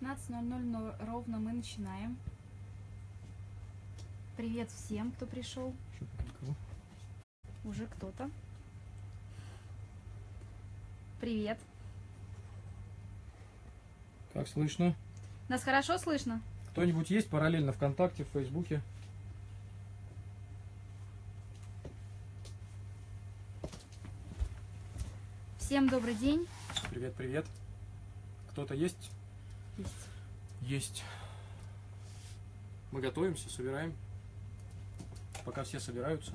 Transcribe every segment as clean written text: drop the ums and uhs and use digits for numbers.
15:00 ровно мы начинаем. Привет всем, кто пришел. Уже кто-то. Привет. Как слышно? Нас хорошо слышно? Кто-нибудь есть параллельно ВКонтакте, в Фейсбуке? Всем добрый день. Привет, привет. Кто-то есть? Есть. Есть. Мы готовимся, собираем. Пока все собираются.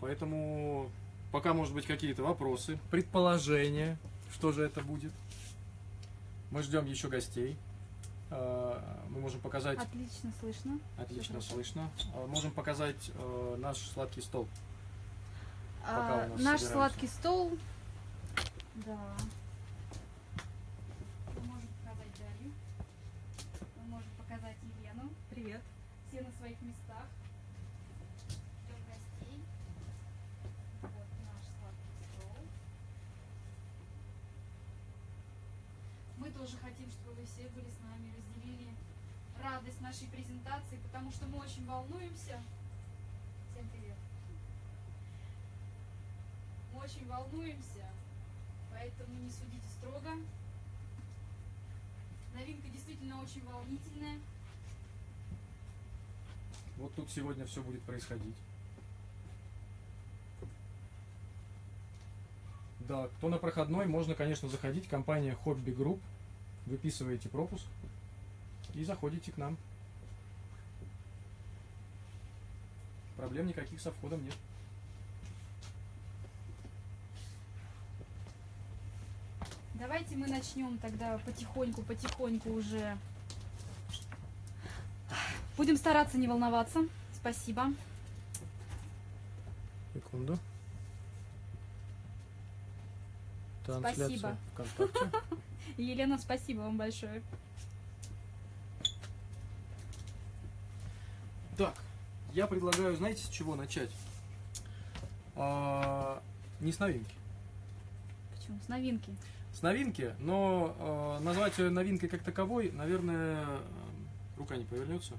Поэтому пока, может быть, какие-то вопросы, предположения, что же это будет. Мы ждем еще гостей. Мы можем показать... Отлично слышно. Отлично слышно. Можем показать наш сладкий стол. Наш сладкий стол. Да. Мы можем показать Дарью. Мы можем показать Елену. Привет. Все на своих местах. Ждем гостей. Вот наш сладкий стол. Мы тоже хотим, чтобы вы все были с нами, разделили радость нашей презентации, потому что мы очень волнуемся. Всем привет. Мы очень волнуемся, поэтому не судите строго. Новинка действительно очень волнительная. Вот тут сегодня все будет происходить. Да, кто на проходной, можно, конечно, заходить. Компания Hobby Group. Выписываете пропуск и заходите к нам. Проблем никаких со входом нет. Давайте мы начнем тогда потихоньку уже. Будем стараться не волноваться. Спасибо. Секунду. Трансляция ВКонтакте. Елена, спасибо вам большое. Так, я предлагаю, знаете, с чего начать? Не с новинки. Почему? С новинки. С новинки, но назвать ее новинкой как таковой, наверное, рука не повернется,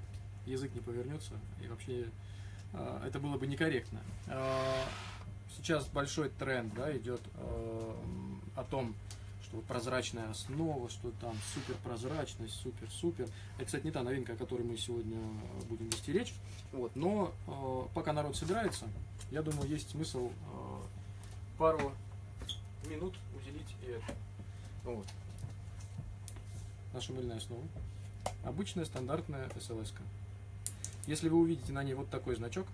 язык не повернется, и вообще это было бы некорректно. Сейчас большой тренд, да, идет о том, что прозрачная основа, что там суперпрозрачность, супер-супер. Это, кстати, не та новинка, о которой мы сегодня будем вести речь. Вот, но пока народ собирается, я думаю, есть смысл пару минут уделить и это. Вот. Наша мыльная основа. Обычная стандартная SLS-ка. Если вы увидите на ней вот такой значок,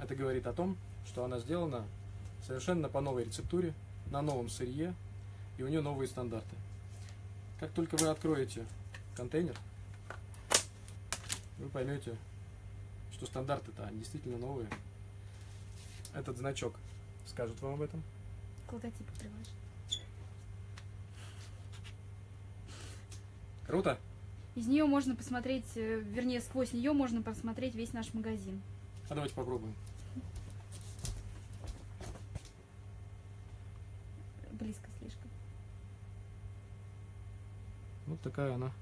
это говорит о том, что она сделана совершенно по новой рецептуре, на новом сырье, и у нее новые стандарты. Как только вы откроете контейнер, вы поймете, что стандарты-то действительно новые. Этот значок скажет вам об этом. К логотипу приложить. Круто? Из нее можно посмотреть, вернее, сквозь нее можно посмотреть весь наш магазин. А давайте попробуем. Близко слишком. Вот такая она.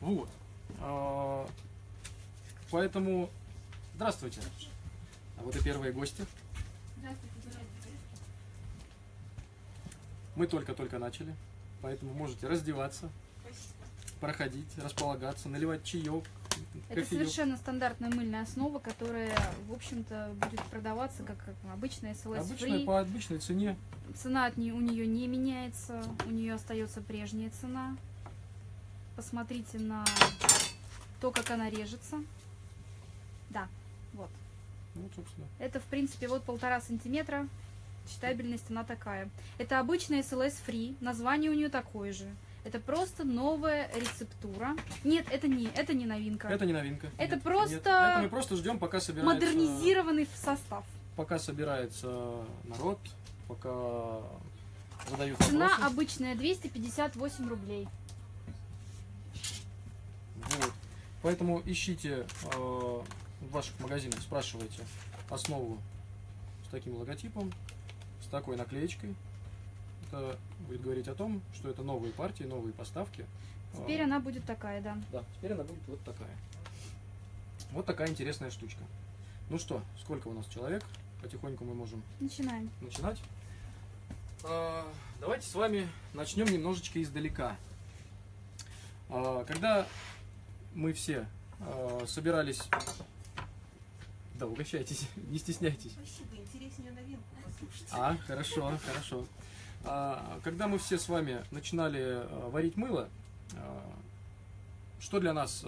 Вот. Поэтому, здравствуйте. А вот и первые гости. Здравствуйте, здравствуйте. Мы только-только начали, поэтому можете раздеваться, проходить, располагаться, наливать чаек. Это совершенно стандартная мыльная основа, которая, в общем-то, будет продаваться как обычная SLS-free. Обычная по обычной цене. Цена от нее, у нее не меняется, у нее остается прежняя цена. Посмотрите на то, как она режется. Да, вот. Вот, собственно. Это, в принципе, вот 1,5 сантиметра. Читабельность она такая. Это обычная SLS-free. Название у нее такое же. Это просто новая рецептура. Нет, это не новинка. Это не новинка. Это нет, просто... Нет. Это мы просто ждем, пока собирается... Модернизированный состав. Пока собирается народ, пока задают вопросы. Цена обычная 258 рублей. Вот. Поэтому ищите в ваших магазинах спрашиваете основу с таким логотипом, с такой наклеечкой. Это будет говорить о том, что это новые партии, новые поставки. Теперь она будет такая, да? Да, теперь она будет вот такая. Вот такая интересная штучка. Ну что, сколько у нас человек? Потихоньку мы можем начинать. Давайте с вами начнем немножечко издалека. Когда мы все собирались... Да, угощайтесь, не стесняйтесь. Спасибо, интереснее новинку послушайте. Хорошо, хорошо. Когда мы все с вами начинали варить мыло, что для нас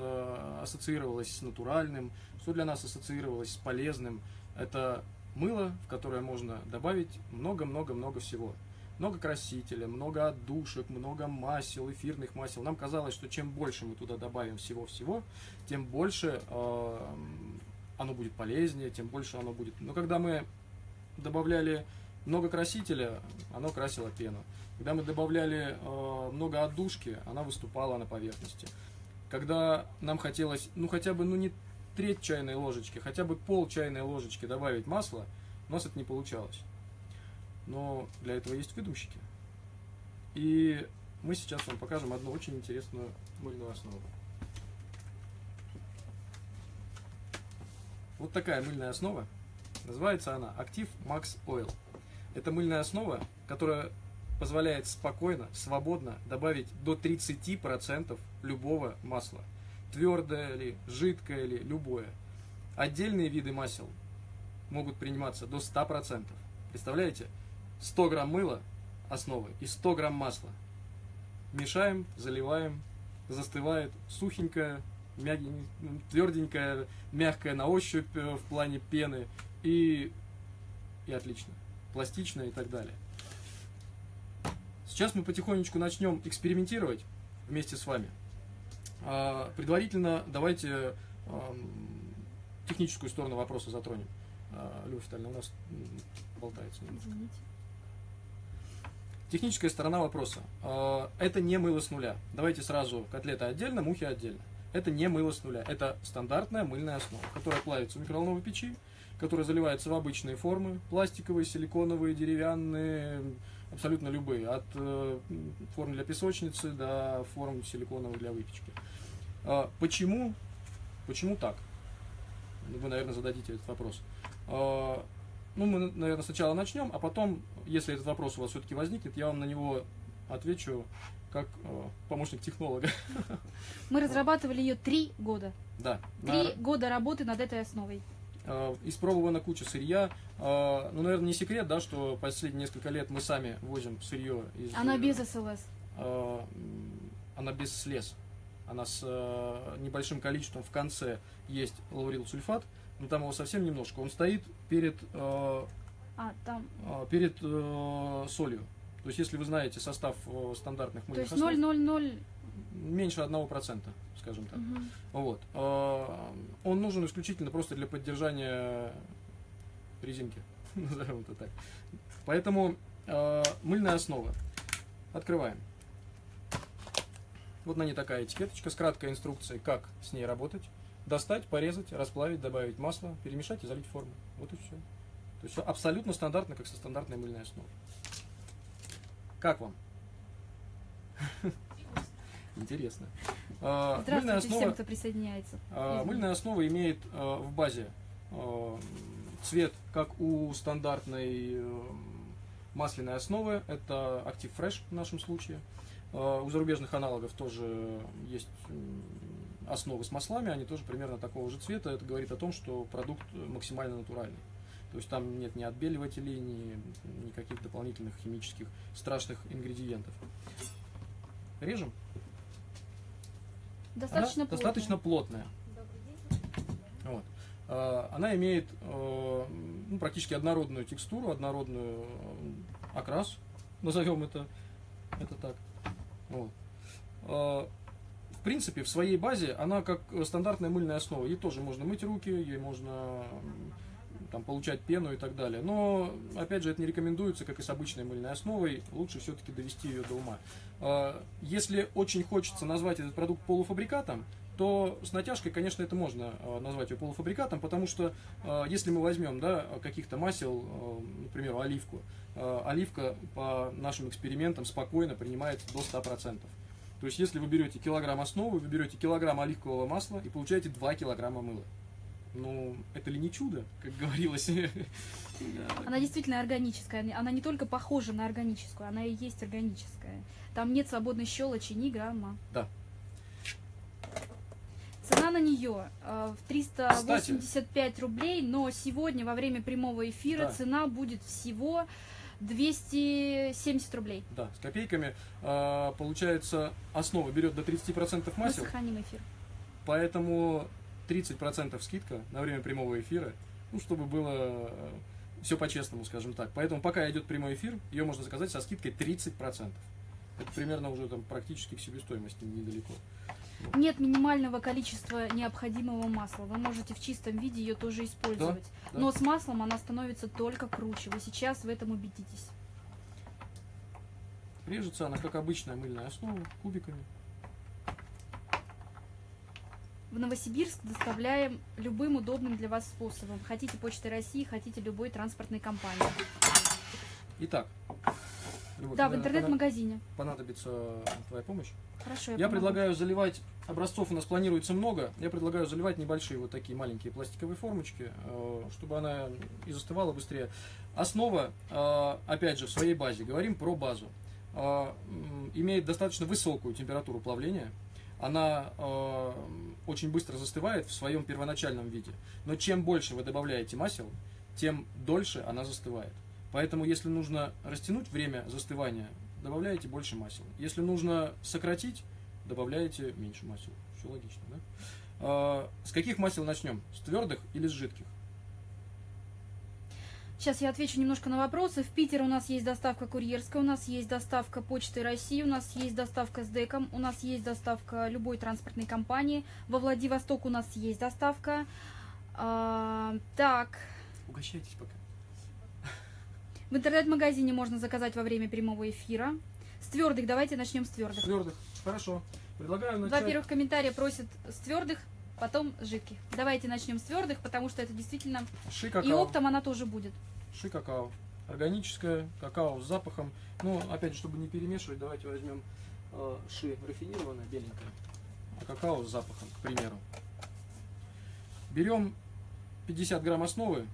ассоциировалось с натуральным, что для нас ассоциировалось с полезным, это мыло, в которое можно добавить много-много-много всего. Много красителя, много отдушек, много масел, эфирных масел. Нам казалось, что чем больше мы туда добавим всего-всего, тем больше оно будет полезнее, тем больше оно будет. Но когда мы добавляли много красителя, оно красило пену. Когда мы добавляли много отдушки, она выступала на поверхности. Когда нам хотелось, ну хотя бы, ну не треть чайной ложечки, хотя бы пол чайной ложечки добавить масла, у нас это не получалось. Но для этого есть выдумщики. И мы сейчас вам покажем одну очень интересную мыльную основу. Вот такая мыльная основа. Называется она Active MAX Oil. Это мыльная основа, которая позволяет спокойно, свободно добавить до 30% любого масла. Твердое ли, жидкое ли, любое. Отдельные виды масел могут приниматься до 100%. Представляете? 100 грамм мыла основы и 100 грамм масла. Мешаем, заливаем, застывает сухенькая, тверденькая, мягкая на ощупь в плане пены и отлично, пластичная и так далее. Сейчас мы потихонечку начнем экспериментировать вместе с вами. Предварительно давайте техническую сторону вопроса затронем. Люба Витальевна, у нас болтается немножко. Извините. Техническая сторона вопроса. Это не мыло с нуля. Давайте сразу котлеты отдельно, мухи отдельно. Это не мыло с нуля. Это стандартная мыльная основа, которая плавится в микроволновой печи, которая заливается в обычные формы. Пластиковые, силиконовые, деревянные, абсолютно любые. От форм для песочницы до форм силиконовых для выпечки. Почему? Почему так? Вы, наверное, зададите этот вопрос. Ну, мы, наверное, сначала начнем, а потом, если этот вопрос у вас все-таки возникнет, я вам на него отвечу как помощник технолога. Мы разрабатывали ее 3 года. Да. 3 года работы над этой основой. Испробована куча сырья. Ну, наверное, не секрет, да, что последние несколько лет мы сами возим сырье из... Она без СЛС. Она без слез. Она с небольшим количеством в конце есть лаурилсульфат, но там его совсем немножко. Он стоит перед, перед солью. То есть, если вы знаете состав стандартных мыльных основ... То есть 0,00... Меньше 1%, скажем так. Угу. Вот. Он нужен исключительно просто для поддержания резинки, назовем это так. Поэтому мыльная основа. Открываем. Вот на ней такая этикеточка с краткой инструкцией, как с ней работать. Достать, порезать, расплавить, добавить масло, перемешать и залить в форму. Вот и все. То есть все абсолютно стандартно, как со стандартной мыльной основой. Как вам? Интересно. Здравствуйте всем, кто присоединяется. Мыльная основа имеет в базе цвет, как у стандартной масляной основы. Это Active Fresh в нашем случае. У зарубежных аналогов тоже есть основы с маслами, они тоже примерно такого же цвета. Это говорит о том, что продукт максимально натуральный. То есть там нет ни отбеливателей, ни никаких дополнительных химических страшных ингредиентов. Режем. Достаточно плотная. Достаточно плотная. Вот. Она имеет практически однородную текстуру, однородную окрас, назовем это так. Вот. В принципе, в своей базе она как стандартная мыльная основа. Ей тоже можно мыть руки, ей можно там, получать пену и так далее. Но, опять же, это не рекомендуется, как и с обычной мыльной основой. Лучше все-таки довести ее до ума. Если очень хочется назвать этот продукт полуфабрикатом, то с натяжкой, конечно, это можно назвать ее полуфабрикатом, потому что если мы возьмем, да, каких-то масел, например, оливку, оливка по нашим экспериментам спокойно принимается до 100%. То есть, если вы берете килограмм основы, вы берете килограмм оливкового масла и получаете 2 килограмма мыла. Ну, это ли не чудо, как говорилось? Она действительно органическая. Она не только похожа на органическую, она и есть органическая. Там нет свободной щелочи ни грамма. Да. Цена на нее в 385 рублей, но сегодня во время прямого эфира, да, цена будет всего 270 рублей. Да, с копейками. Получается, основа берет до 30% масел. Мы сохраним эфир. Поэтому 30% скидка на время прямого эфира, ну, чтобы было все по-честному, скажем так. Поэтому пока идет прямой эфир, ее можно заказать со скидкой 30%. Это примерно уже там практически к себестоимости недалеко. Нет минимального количества необходимого масла. Вы можете в чистом виде ее тоже использовать. Да, да. Но с маслом она становится только круче. Вы сейчас в этом убедитесь. Режется она, как обычная мыльная основа, кубиками. В Новосибирск доставляем любым удобным для вас способом. Хотите Почты России, хотите любой транспортной компании. Итак. Любовь, да, в интернет-магазине. Понадобится твоя помощь. Хорошо, я предлагаю заливать, образцов у нас планируется много, я предлагаю заливать небольшие вот такие маленькие пластиковые формочки, чтобы она и застывала быстрее. Основа, опять же, в своей базе, говорим про базу, имеет достаточно высокую температуру плавления. Она очень быстро застывает в своем первоначальном виде. Но чем больше вы добавляете масел, тем дольше она застывает. Поэтому, если нужно растянуть время застывания, добавляете больше масел. Если нужно сократить, добавляете меньше масел. Все логично, да? С каких масел начнем? С твердых или с жидких? Сейчас я отвечу немножко на вопросы. В Питер у нас есть доставка курьерская, у нас есть доставка Почты России, у нас есть доставка с ДЭКом, у нас есть доставка любой транспортной компании. Во Владивосток у нас есть доставка. Так. Угощайтесь пока. В интернет-магазине можно заказать во время прямого эфира. С твердых, давайте начнем с твердых. С твердых, хорошо. Предлагаю начать. Два первых комментария просят с твердых, потом с жидких. Давайте начнем с твердых, потому что это действительно... И оптом она тоже будет. Ши-какао. Органическое, какао с запахом. Но, опять же, чтобы не перемешивать, давайте возьмем ши рафинированное, беленькое. Какао с запахом, к примеру. Берем 50 грамм основы.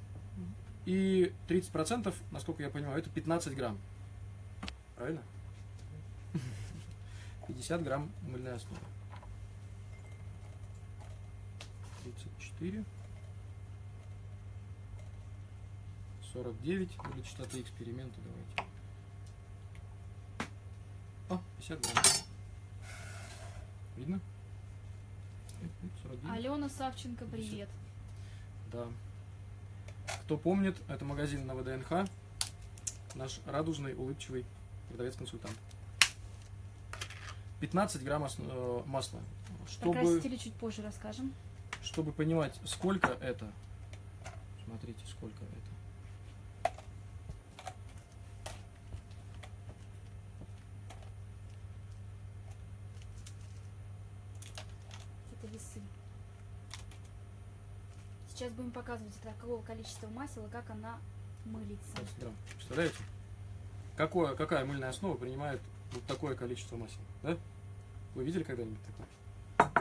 И 30%, насколько я понимаю, это 15 грамм. Правильно? 50 грамм мыльной основы. 34. 49. Для частоты эксперимента давайте. О, 50 грамм. Видно? 49. Алена Савченко, привет. 50. Да. Кто помнит, это магазин на ВДНХ, наш радужный, улыбчивый продавец-консультант. 15 грамм масла. Чтобы, красители чуть позже расскажем. Чтобы понимать, сколько это, смотрите, сколько это. Это весы. Сейчас будем показывать, от какого количества масел и как она мылится. Да. Представляете, какая мыльная основа принимает вот такое количество масел? Да? Вы видели когда-нибудь такое?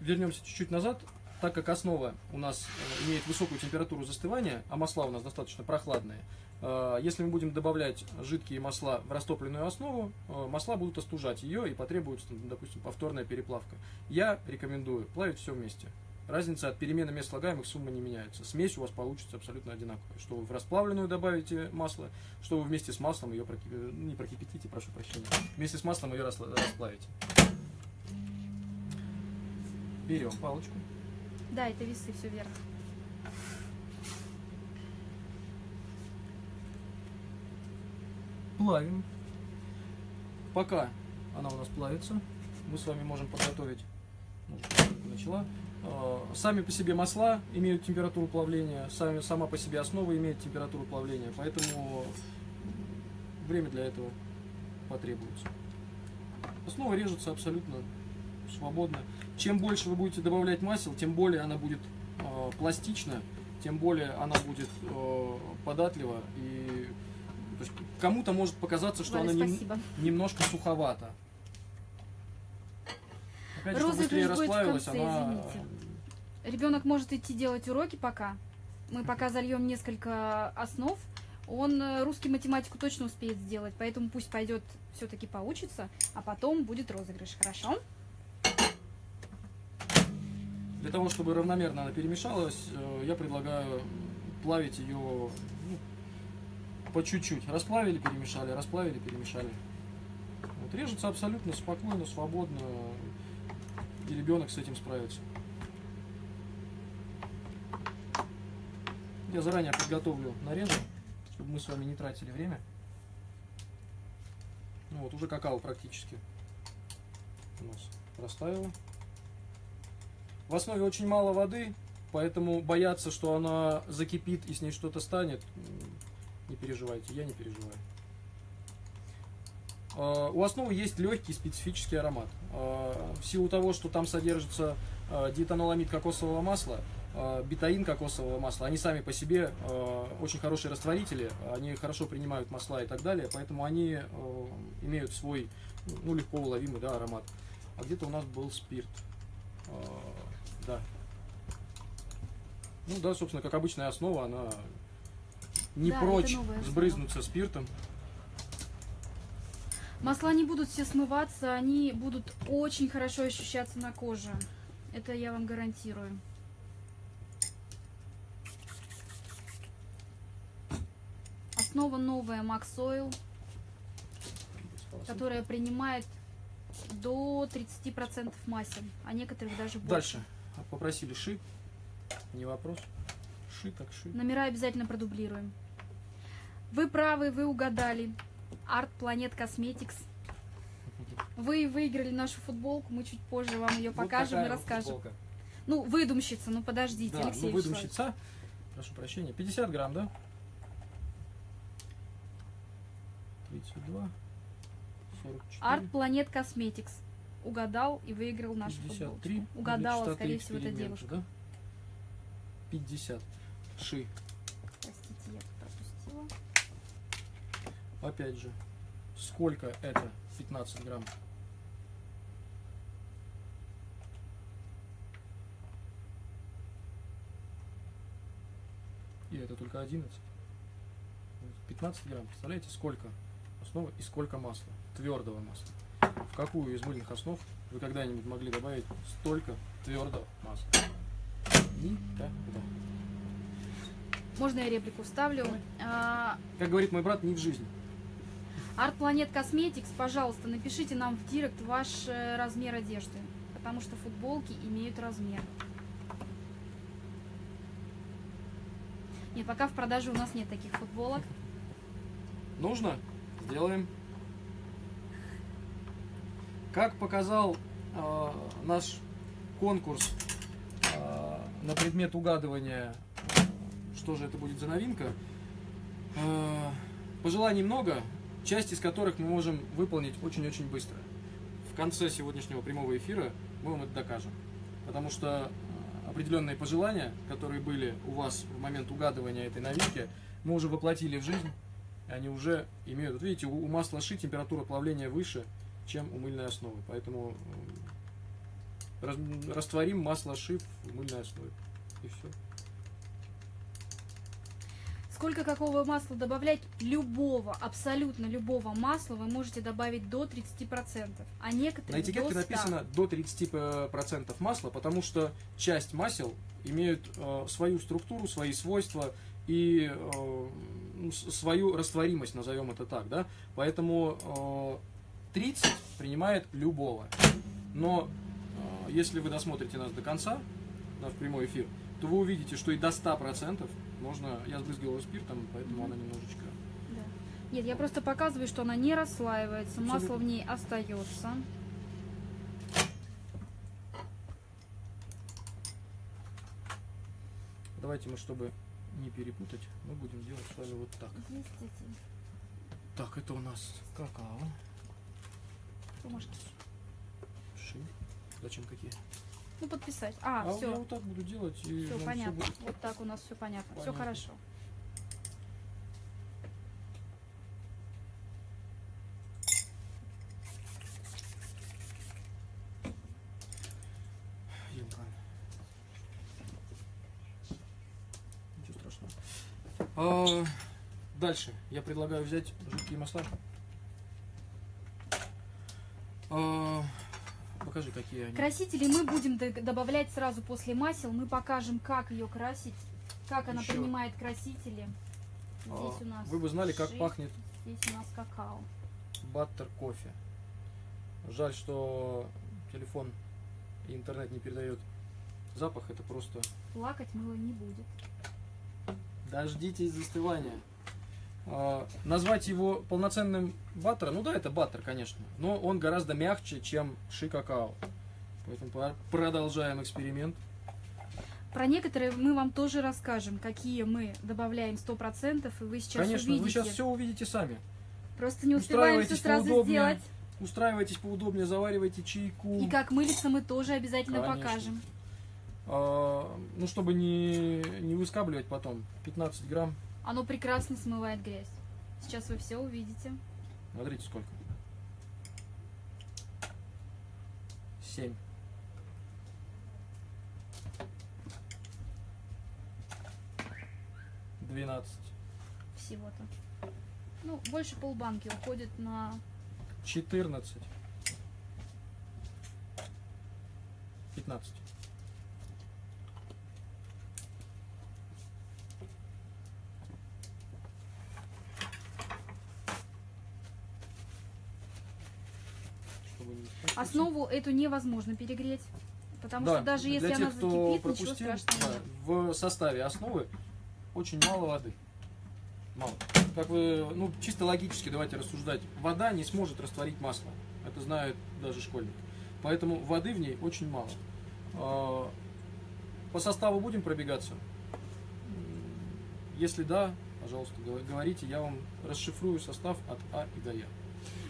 Вернемся чуть-чуть назад. Так как основа у нас имеет высокую температуру застывания, а масла у нас достаточно прохладные, если мы будем добавлять жидкие масла в растопленную основу, масла будут остужать ее и потребуется, допустим, повторная переплавка. Я рекомендую плавить все вместе. Разница от перемены мест слагаемых сумма не меняется. Смесь у вас получится абсолютно одинаковая. Что вы в расплавленную добавите масло, что вы вместе с маслом ее не прокипятите, прошу прощения. Вместе с маслом ее расплавите. Берем палочку. Да, это весы, все верно. Плавим. Пока она у нас плавится, мы с вами можем подготовить, сами по себе масла имеют температуру плавления, сама по себе основа имеет температуру плавления, поэтому время для этого потребуется. Основа режется абсолютно свободно. Чем больше вы будете добавлять масел, тем более она будет пластична, тем более она будет податлива. И кому-то может показаться, что Валя, она немножко суховата. Опять же, быстрее расплавилась, она... Ребенок может идти делать уроки пока. Мы пока зальем несколько основ. Он русский математику точно успеет сделать, поэтому пусть пойдет все-таки поучиться, а потом будет розыгрыш. Хорошо? Для того, чтобы равномерно она перемешалась, я предлагаю плавить ее по чуть-чуть. Расплавили, перемешали, расплавили, перемешали. Вот, режется абсолютно спокойно, свободно, и ребенок с этим справится. Я заранее подготовлю нарезы, чтобы мы с вами не тратили время. Ну вот, уже какао практически у нас растаяло. В основе очень мало воды, поэтому бояться, что она закипит и с ней что-то станет, не переживайте, я не переживаю. У основы есть легкий специфический аромат. В силу того, что там содержится диэтаноламид кокосового масла, бетаин кокосового масла, они сами по себе очень хорошие растворители, они хорошо принимают масла и так далее, поэтому они имеют свой легко уловимый аромат. А где-то у нас был спирт. Да. Ну да, собственно, как обычная основа, она не прочь сбрызнуться спиртом. Масла не будут все смываться, они будут очень хорошо ощущаться на коже. Это я вам гарантирую. Основа новая MAX Oil, которая принимает до 30% масел, а некоторых даже больше. Дальше. Попросили ши. Не вопрос. Ши так ши. Номера обязательно продублируем. Вы правы, вы угадали. Art Planet Cosmetics. Вы выиграли нашу футболку. Мы чуть позже вам ее покажем и расскажем. Футболка. Ну, выдумщица, ну подождите, да, Алексей. Ну, выдумщица. Прошу прощения. 50 грамм, да? 32. 44. Art Planet Cosmetics. Угадал и выиграл нашу 53, футболку. Угадала, скорее всего, эта девушка. Да? 50. Ши. Простите, я пропустила. Опять же, сколько это? 15 грамм. И это только 11. 15 грамм. Представляете, сколько основы и сколько масла? Твердого масла. В какую из мыльных основ вы когда-нибудь могли добавить столько твердого масла? Никогда. Можно я реплику вставлю? Как говорит мой брат, не в жизни. Art Planet Cosmetics, пожалуйста, напишите нам в директ ваш размер одежды, потому что футболки имеют размер. Нет, пока в продаже у нас нет таких футболок. Нужно? Сделаем. Как показал наш конкурс на предмет угадывания, что же это будет за новинка, пожеланий много, часть из которых мы можем выполнить очень-очень быстро. В конце сегодняшнего прямого эфира мы вам это докажем. Потому что определенные пожелания, которые были у вас в момент угадывания этой новинки, мы уже воплотили в жизнь. Они уже имеют... Вот видите, у масла ши температура плавления выше, чем у мыльной основы. Поэтому растворим масло ши в мыльной основе. И все. Сколько какого масла добавлять? Любого, абсолютно любого масла вы можете добавить до 30%. А некоторые на этикетке до 100. Написано до 30% масла, потому что часть масел имеют свою структуру, свои свойства и свою растворимость, назовем это так. Да? Поэтому 30 принимает любого. Но если вы досмотрите нас до конца, наш прямой эфир, то вы увидите, что и до 100% можно... Я сбрызгивала его спиртом, поэтому она немножечко... Да. Нет, я просто показываю, что она не расслаивается, масло в ней остается. Давайте мы, чтобы не перепутать, мы будем делать с вами вот так. Так, это у нас какао. Бумажки. Зачем какие? Ну, подписать. А все. Я вот так буду делать. И все понятно. Все будет... Вот так у нас все понятно. Все хорошо. Ничего страшного. А, дальше я предлагаю взять жидкий масла. Покажи, какие они. Красители мы будем добавлять сразу после масел. Мы покажем, как ее красить, как она принимает красители. Здесь у нас вы бы знали, как пахнет. Здесь у нас какао. Баттер кофе. Жаль, что телефон и интернет не передает запах. Это просто... Плакать мыло не будет. Дождитесь застывания. Назвать его полноценным баттером, ну да, это баттер, конечно, но он гораздо мягче, чем ши-какао. Поэтому продолжаем эксперимент. Про некоторые мы вам тоже расскажем, какие мы добавляем 100%, и вы сейчас конечно, увидите. Вы сейчас все увидите сами. Просто не успеваем все сразу сделать. Устраивайтесь поудобнее, заваривайте чайку. И как мылиться мы тоже обязательно покажем. Ну, чтобы не выскабливать потом, 15 грамм. Оно прекрасно смывает грязь. Сейчас вы все увидите. Смотрите, сколько. 7. Всего-то. Ну, больше полбанки уходит на... 14. 15. 15. Основу эту невозможно перегреть, потому что даже если она закипит, ничего страшного нет. В составе основы очень мало воды. Мало. Как вы, ну, чисто логически давайте рассуждать. Вода не сможет растворить масло. Это знают даже школьники. Поэтому воды в ней очень мало. По составу будем пробегаться? Если да, пожалуйста, говорите. Я вам расшифрую состав от А и до Я.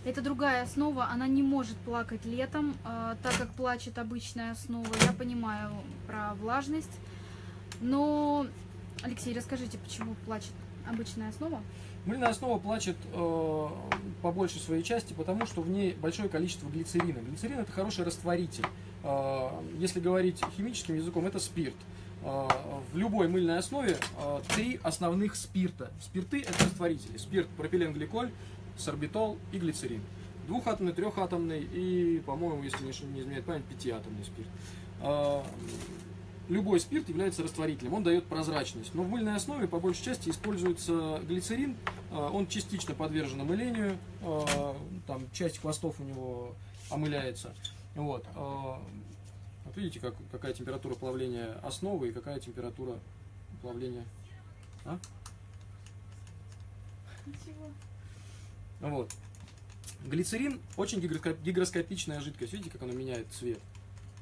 Это другая основа, она не может плакать летом, так как плачет обычная основа. Я понимаю про влажность, но, Алексей, расскажите, почему плачет обычная основа? Мыльная основа плачет по большей своей части, потому что в ней большое количество глицерина. Глицерин – это хороший растворитель. Если говорить химическим языком, это спирт. В любой мыльной основе 3 основных спирта. Спирты – это растворители. Спирт, пропиленгликоль, сорбитол и глицерин. Двухатомный, трехатомный и, по-моему, если не изменяет память, 5-атомный спирт. Любой спирт является растворителем, он дает прозрачность. Но в мыльной основе по большей части используется глицерин, он частично подвержен омылению, там часть хвостов у него омыляется. Вот. Вот видите, какая температура плавления основы и какая температура плавления... А? Ничего. Вот. Глицерин очень гигроскопичная жидкость. Видите, как она меняет цвет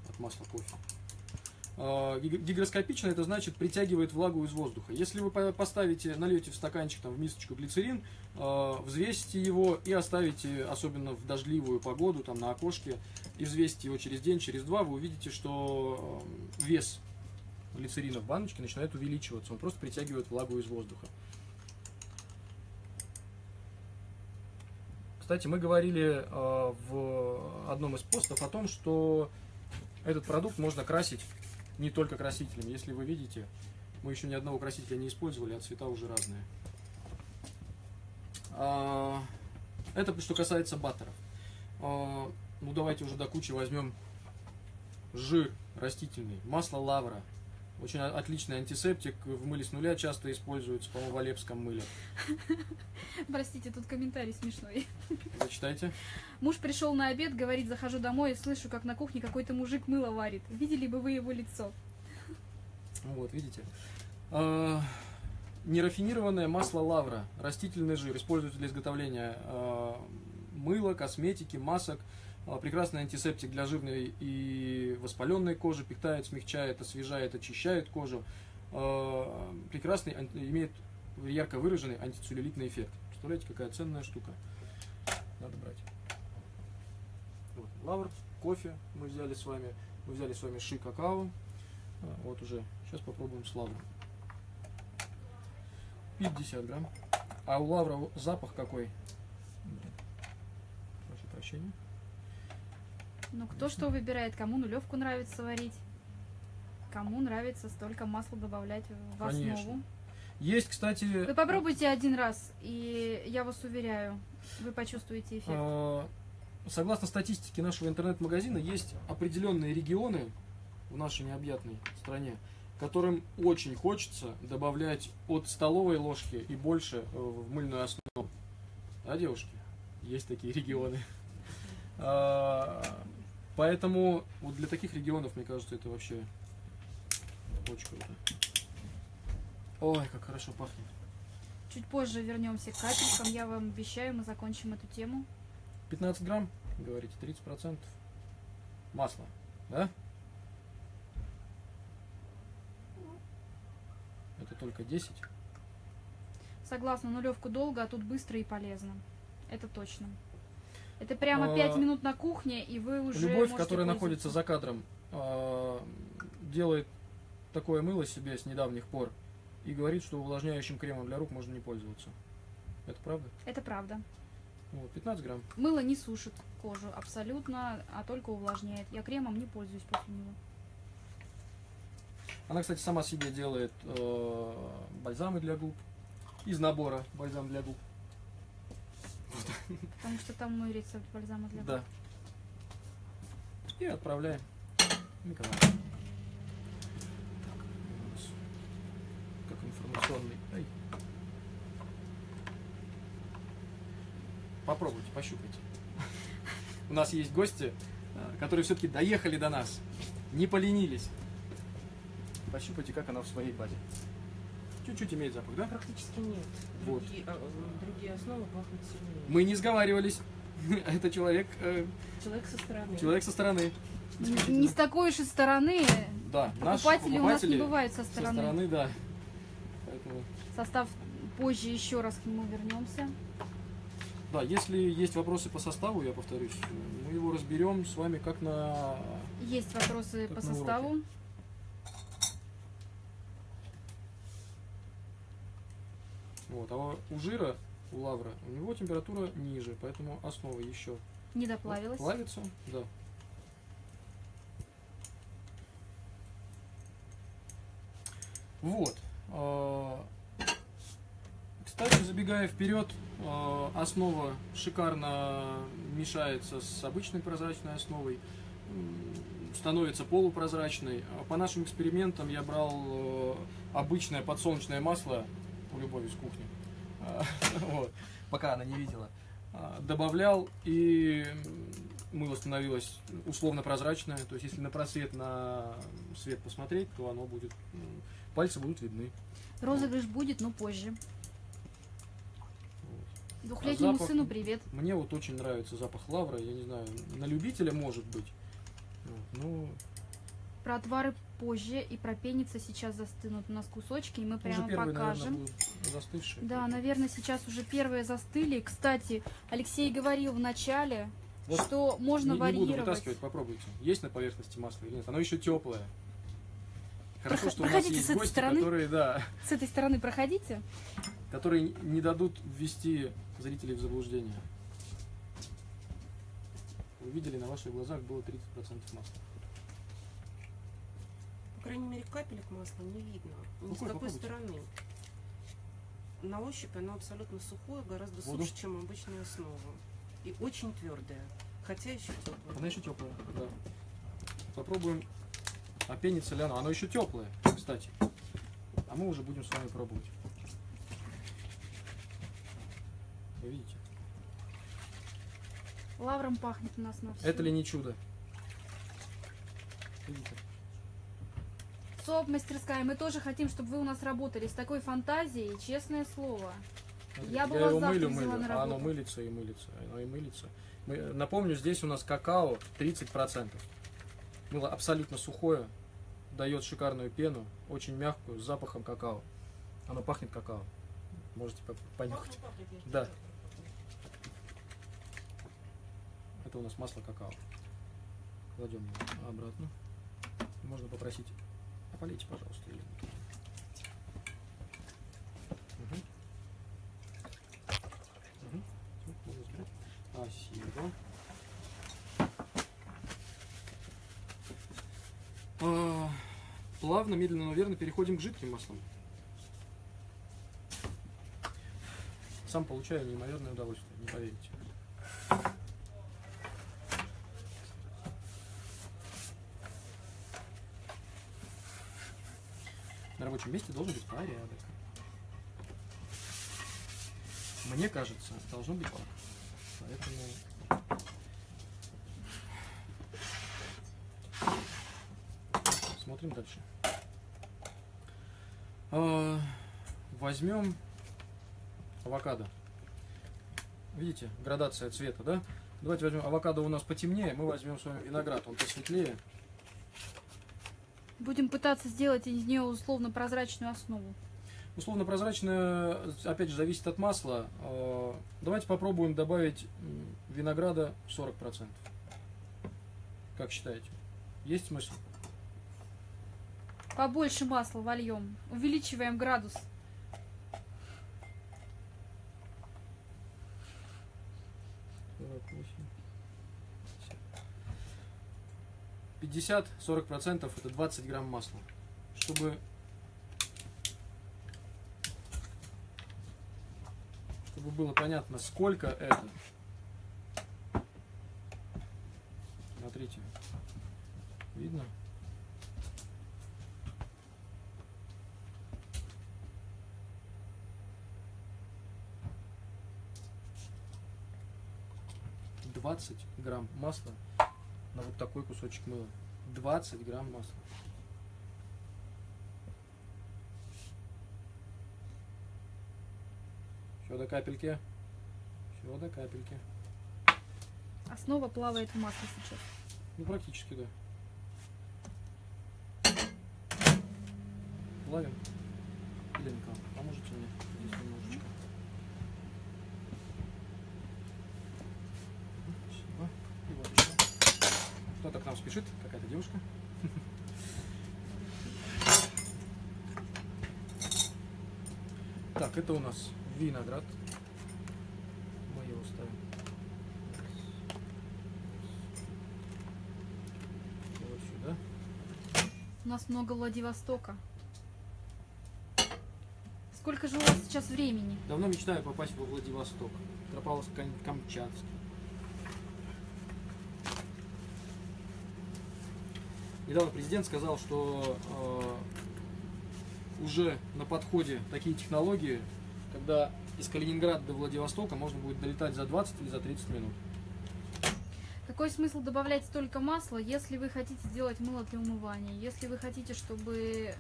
от масла кофе. Гигроскопичная, это значит притягивает влагу из воздуха. Если вы поставите, нальете в стаканчик, там, в мисочку глицерин, взвесите его и оставите, особенно в дождливую погоду, там, на окошке, и взвесите его через день, через два, вы увидите, что вес глицерина в баночке начинает увеличиваться. Он просто притягивает влагу из воздуха. Кстати, мы говорили в одном из постов о том, что этот продукт можно красить не только красителем. Если вы видите, мы еще ни одного красителя не использовали, а цвета уже разные. Это что касается баттеров. Ну, давайте уже до кучи возьмем жир растительный, масло лавра. Очень отличный антисептик, в мыле с нуля часто используется, по-моему, в Алепском мыле. Простите, тут комментарий смешной. Зачитайте. Муж пришел на обед, говорит, захожу домой и слышу, как на кухне какой-то мужик мыло варит. Видели бы вы его лицо? Вот, видите. Нерафинированное масло лавра, растительный жир, используется для изготовления мыла, косметики, масок. Прекрасный антисептик для жирной и воспаленной кожи, питает, смягчает, освежает, очищает кожу. Прекрасный, имеет ярко выраженный антицеллюлитный эффект. Представляете, какая ценная штука. Надо брать. Вот, лавр. кофе мы взяли с вами. Мы взяли с вами ши какао. Вот уже. Сейчас попробуем с лавром. 50 грамм. А у лавра запах какой? Прошу прощения. Ну, кто что выбирает, кому нулевку нравится варить, кому нравится столько масла добавлять в основу. Конечно. Есть, кстати... Вы попробуйте один раз, и я вас уверяю, вы почувствуете эффект. Согласно статистике нашего интернет-магазина, есть определенные регионы в нашей необъятной стране, которым очень хочется добавлять от столовой ложки и больше в мыльную основу. Да, девушки? Есть такие регионы. Поэтому вот для таких регионов, мне кажется, это вообще очень круто. Ой, как хорошо пахнет. Чуть позже вернемся к капелькам. Я вам обещаю, мы закончим эту тему. 15 грамм, говорите, 30% масла, да? Это только 10. Согласна, нулевку долго, а тут быстро и полезно. Это точно. Это прямо 5 минут на кухне, и вы уже... Любовь, которая находится за кадром, делает такое мыло себе с недавних пор и говорит, что увлажняющим кремом для рук можно не пользоваться. Это правда? Это правда. Вот, 15 грамм. Мыло не сушит кожу абсолютно, а только увлажняет. Я кремом не пользуюсь после него. Она, кстати, сама себе делает бальзамы для губ. Из набора бальзам для губ. Потому что там мой рецепт бальзама для губ. Да. И отправляем в микроволновку. Как информационный. Ай. Попробуйте, пощупайте. У нас есть гости, которые все-таки доехали до нас. Не поленились. Пощупайте, как она в своей базе. Чуть-чуть имеет запах, да? Практически нет. Вот. Другие основы пахнут сильнее. Мы не сговорились. Это человек... Человек со стороны. Человек со стороны. Не с такой уж и стороны. Да. Покупатели у нас не бывают со стороны. Со стороны, да. Поэтому... Состав позже еще раз к нему вернемся. Да, если есть вопросы по составу, я повторюсь, мы его разберем с вами как на... Есть вопросы по составу. Уроке. Вот, а у жира, у лавра, у него температура ниже, поэтому основа еще не доплавилась. Плавится, да. Вот. Кстати, забегая вперед, основа шикарно мешается с обычной прозрачной основой, становится полупрозрачной. По нашим экспериментам я брал обычное подсолнечное масло. Любовь из кухни, вот. Пока она не видела, добавлял, и мыло становилось условно прозрачное. То есть если на просвет, на свет посмотреть, то оно будет, пальцы будут видны. Розыгрыш вот. Будет, но позже. Вот. Двухлетнему запах, сыну привет. Мне вот очень нравится запах лавра, я не знаю, на любителя может быть. Вот. Но... Про отвары позже и про пеница сейчас застынут у нас кусочки, и мы прямо первые, покажем. Наверное, застывшие. Да, наверное, сейчас уже первые застыли. Кстати, Алексей говорил в начале, вот что можно варьировать. Не буду вытаскивать, попробуйте. Есть на поверхности масло или нет? Оно еще теплое. Хорошо, что у нас есть гости, которые, да, с этой стороны проходите, которые не дадут ввести зрителей в заблуждение. Вы видели, на ваших глазах было 30% масла. По крайней мере, капелек масла не видно. Ни с какой стороны. На ощупь оно абсолютно сухое, гораздо суше, чем обычная основа. И очень твердое. Хотя еще теплое. Она еще теплая, да. Попробуем, опенится ли оно. Оно еще теплое, кстати. А мы уже будем с вами пробовать. Вы видите? Лавром пахнет у нас на все. Это ли не чудо? Видите? Мастерская, мы тоже хотим, чтобы вы у нас работали с такой фантазией, честное слово. Я бы его мылю, а оно мылится и мылится, оно и мылится. Напомню, здесь у нас какао 30%. Мыло абсолютно сухое, дает шикарную пену, очень мягкую, с запахом какао. Оно пахнет какао. Можете понюхать. Да. Это у нас масло какао. Кладем его обратно. Можно попросить, опалите, пожалуйста, или нет. Спасибо. Плавно, медленно, но верно переходим к жидким маслам. Сам получаю неимоверное удовольствие, не поверите. На рабочем месте должен быть порядок. Мне кажется, должно быть порядок. Поэтому смотрим дальше. Возьмем авокадо. Видите, градация цвета, да? Давайте возьмем авокадо, у нас потемнее, мы возьмем с вами виноград, он посветлее. Будем пытаться сделать из нее условно-прозрачную основу. Условно-прозрачная, опять же, зависит от масла. Давайте попробуем добавить винограда 40%. Как считаете? Есть смысл? Побольше масла вольем. Увеличиваем градус. Пятьдесят, 40% это 20 грамм масла. Чтобы было понятно, сколько это. Смотрите, видно? $20 масла на вот такой кусочек мыла. 20 грамм масла. Все до капельки. Все до капельки. Основа плавает в масле сейчас. Ну, практически, да. Плавим. Ленка, поможете мне? Здесь немножечко. И вот еще. Кто-то к нам спешит, какая-то девушка. Так, это у нас виноград. Мы его ставим. Вот сюда. У нас много Владивостока. Сколько же у вас сейчас времени? Давно мечтаю попасть во Владивосток. Петропавловск-Камчатский. Недавно президент сказал, что уже на подходе такие технологии, когда из Калининграда до Владивостока можно будет долетать за 20 или за 30 минут. Какой смысл добавлять столько масла, если вы хотите сделать мыло для умывания? Если вы хотите, чтобы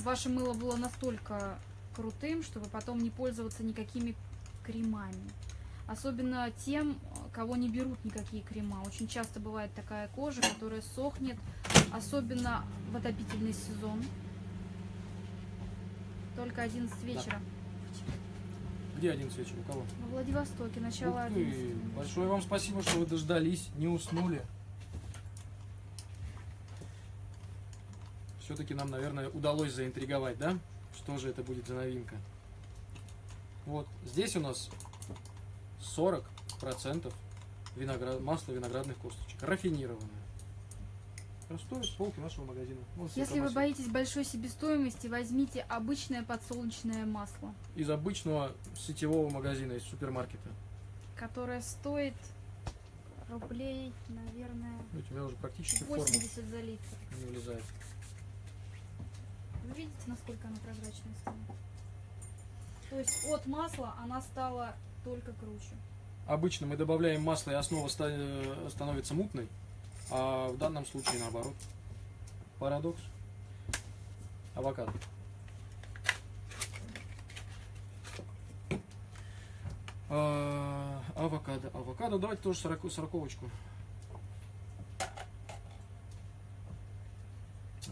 ваше мыло было настолько крутым, чтобы потом не пользоваться никакими кремами. Особенно тем, кого не берут никакие крема. Очень часто бывает такая кожа, которая сохнет, особенно в отопительный сезон. Только 11 вечера. Да. Где 11 вечера? У кого? Во Владивостоке, начало 11. Большое вам спасибо, что вы дождались, не уснули. Все-таки нам, наверное, удалось заинтриговать, да? Что же это будет за новинка? Вот, здесь у нас 40% масла виноградных косточек, рафинированное. Простое с полки нашего магазина. Если вы боитесь большой себестоимости, возьмите обычное подсолнечное масло. Из обычного сетевого магазина, из супермаркета. Которое стоит рублей, наверное, у тебя уже практически 80 форма за литр. Не влезает. Вы видите, насколько она прозрачная стала? То есть от масла она стала только круче. Обычно мы добавляем масло, и основа становится мутной. А в данном случае наоборот. Парадокс. Авокадо. Авокадо, авокадо. Давайте тоже сороковочку. А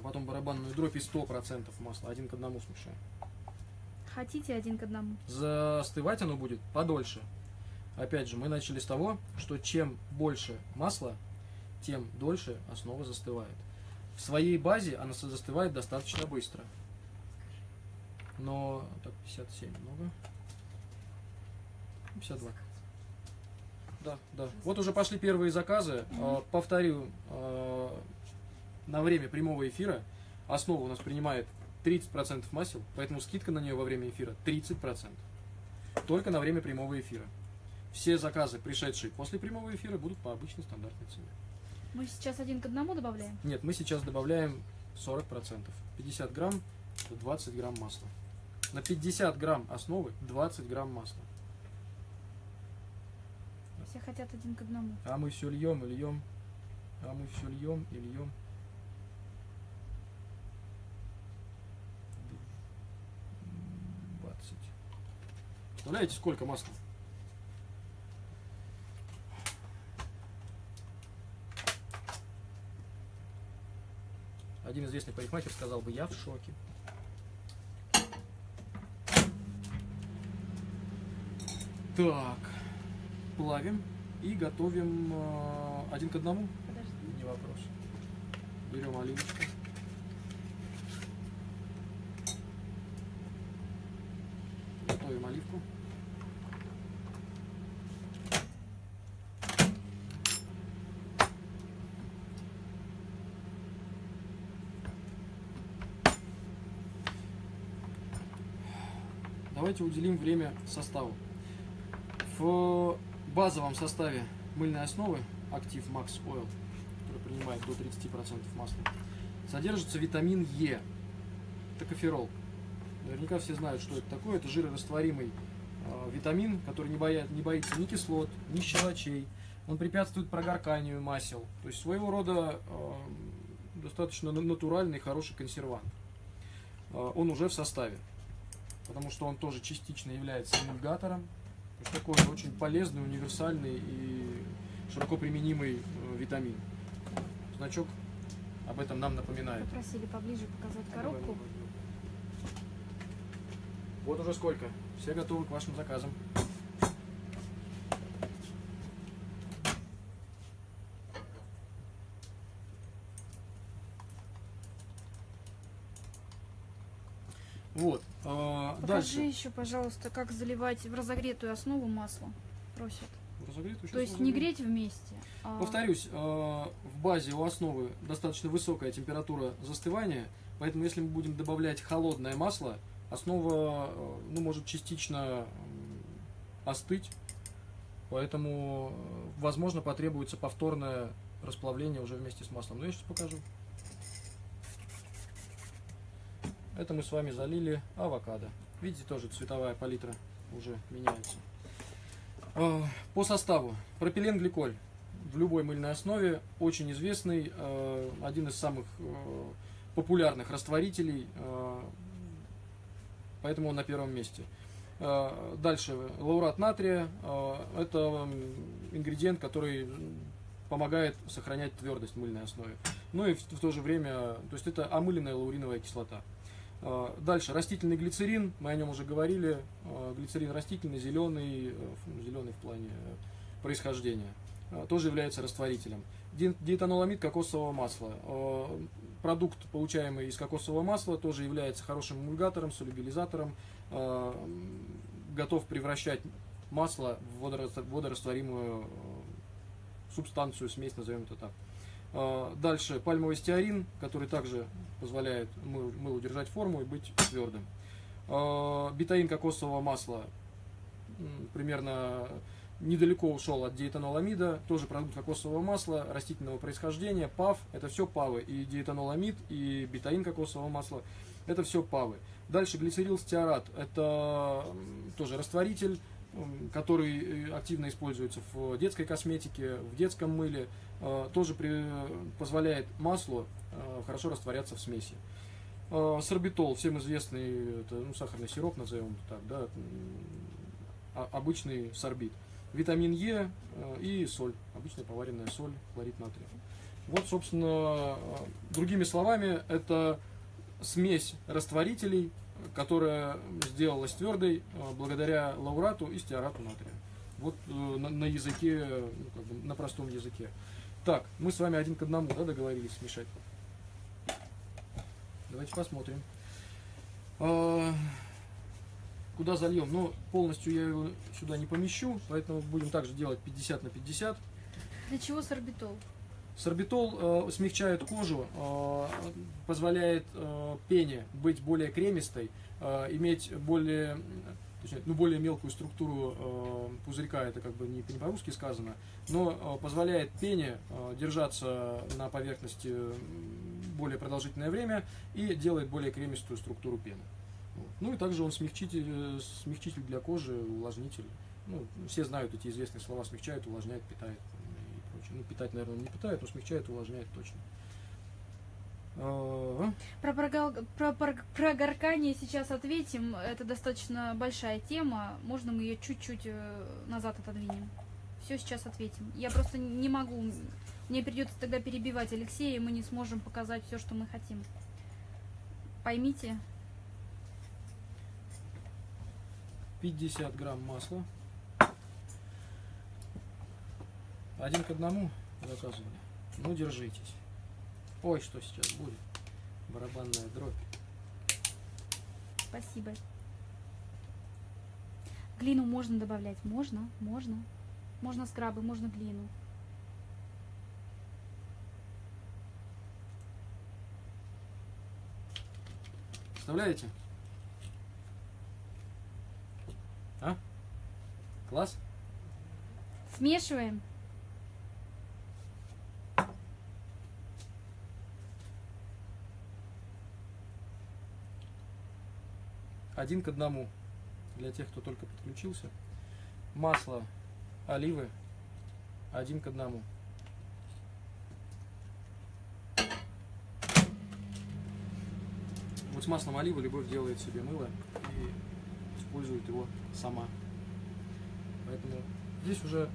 потом барабанную дробь и 100% масла. 1 к 1 смешаем. Хотите 1 к 1? Застывать оно будет подольше. Опять же, мы начали с того, что чем больше масла, тем дольше основа застывает. В своей базе она застывает достаточно быстро. Но... Так, 57 много. 52. Да, да. Вот уже пошли первые заказы. Повторю, на время прямого эфира основа у нас принимает 30% масел, поэтому скидка на нее во время эфира 30%. Только на время прямого эфира. Все заказы, пришедшие после прямого эфира, будут по обычной стандартной цене. Мы сейчас 1 к 1 добавляем? Нет, мы сейчас добавляем 40%. 50 грамм, 20 грамм масла. На 50 грамм основы 20 грамм масла. Все хотят 1 к 1. А мы все льем и льем. А мы все льем и льем. Представляете, сколько масла? Один известный парикмахер сказал бы: я в шоке. Так, плавим и готовим 1 к 1. Подожди. Не вопрос. Берем оливочку. Готовим оливку. Давайте уделим время составу. В базовом составе мыльной основы Active MAX Oil, который принимает до 30% масла, содержится витамин Е, токоферол. Наверняка все знают, что это такое. Это жирорастворимый витамин, который не боится ни кислот, ни щелочей. Он препятствует прогорканию масел. То есть своего рода достаточно натуральный, хороший консервант. Он уже в составе, потому что он тоже частично является эмульгатором. Такой очень полезный, универсальный и широко применимый витамин. Значок об этом нам напоминает. Попросили поближе показать коробку. Вот уже сколько. Все готовы к вашим заказам. Вот. Покажи еще, пожалуйста, как заливать в разогретую основу масло. Просят. То есть не греть вместе. Повторюсь, в базе у основы достаточно высокая температура застывания, поэтому если мы будем добавлять холодное масло, основа может частично остыть, поэтому, возможно, потребуется повторное расплавление уже вместе с маслом. Но я сейчас покажу. Это мы с вами залили авокадо. Видите, тоже цветовая палитра уже меняется. По составу. Пропиленгликоль в любой мыльной основе. Очень известный. Один из самых популярных растворителей. Поэтому он на первом месте. Дальше. Лаурат натрия. Это ингредиент, который помогает сохранять твердость в мыльной основе. Ну и в то же время, то есть это омыленная лауриновая кислота. Дальше растительный глицерин, мы о нем уже говорили. Глицерин растительный, зеленый в плане происхождения, тоже является растворителем. Диэтаноламид кокосового масла. Продукт, получаемый из кокосового масла, тоже является хорошим эмульгатором, солюбилизатором. Готов превращать масло в водорастворимую субстанцию, смесь, назовем это так. Дальше пальмовый стеарин, который также позволяет мылу держать форму и быть твердым. Бетаин кокосового масла примерно недалеко ушел от диэтаноламида, тоже продукт кокосового масла, растительного происхождения, ПАВ, это все ПАВы, и диэтаноламид, и бетаин кокосового масла, это все ПАВы. Дальше глицерилстеарат, это тоже растворитель, который активно используется в детской косметике, в детском мыле, тоже позволяет маслу хорошо растворяться в смеси. Сорбитол, всем известный, это, сахарный сироп, назовем так, да, обычный сорбит. Витамин Е и соль, обычная поваренная соль, хлорид натрия. Вот, собственно, другими словами, это смесь растворителей, которая сделалась твердой благодаря лаурату и стеарату натрия. Вот на языке, на простом языке. Так, мы с вами один к одному, да, договорились смешать. Давайте посмотрим. Куда зальем? Ну, полностью я его сюда не помещу, поэтому будем также делать 50 на 50. Для чего сорбитол? Сорбитол смягчает кожу, позволяет пене быть более кремистой, иметь более, точнее, ну, более мелкую структуру пузырька, это как бы не по-русски сказано, но позволяет пене держаться на поверхности более продолжительное время и делает более кремистую структуру пены. Ну и также он смягчитель для кожи, увлажнитель. Ну, все знают эти известные слова: смягчает, увлажняет, питает. Ну, питать, наверное, не питает, но смягчает, увлажняет точно. Про горкание сейчас ответим. Это достаточно большая тема. Можно мы ее чуть-чуть назад отодвинем? Все, сейчас ответим. Я просто не могу. Мне придется тогда перебивать Алексея, и мы не сможем показать все, что мы хотим. Поймите. 50 грамм масла. Один к одному заказывали. Ну, держитесь. Ой, что сейчас будет? Барабанная дробь. Спасибо. Глину можно добавлять? Можно, можно. Можно скрабы, можно глину. Вставляете? А? Класс? Смешиваем. Один к одному, для тех, кто только подключился. Масло оливы один к одному. Вот с маслом оливы Любовь делает себе мыло и использует его сама. Поэтому здесь уже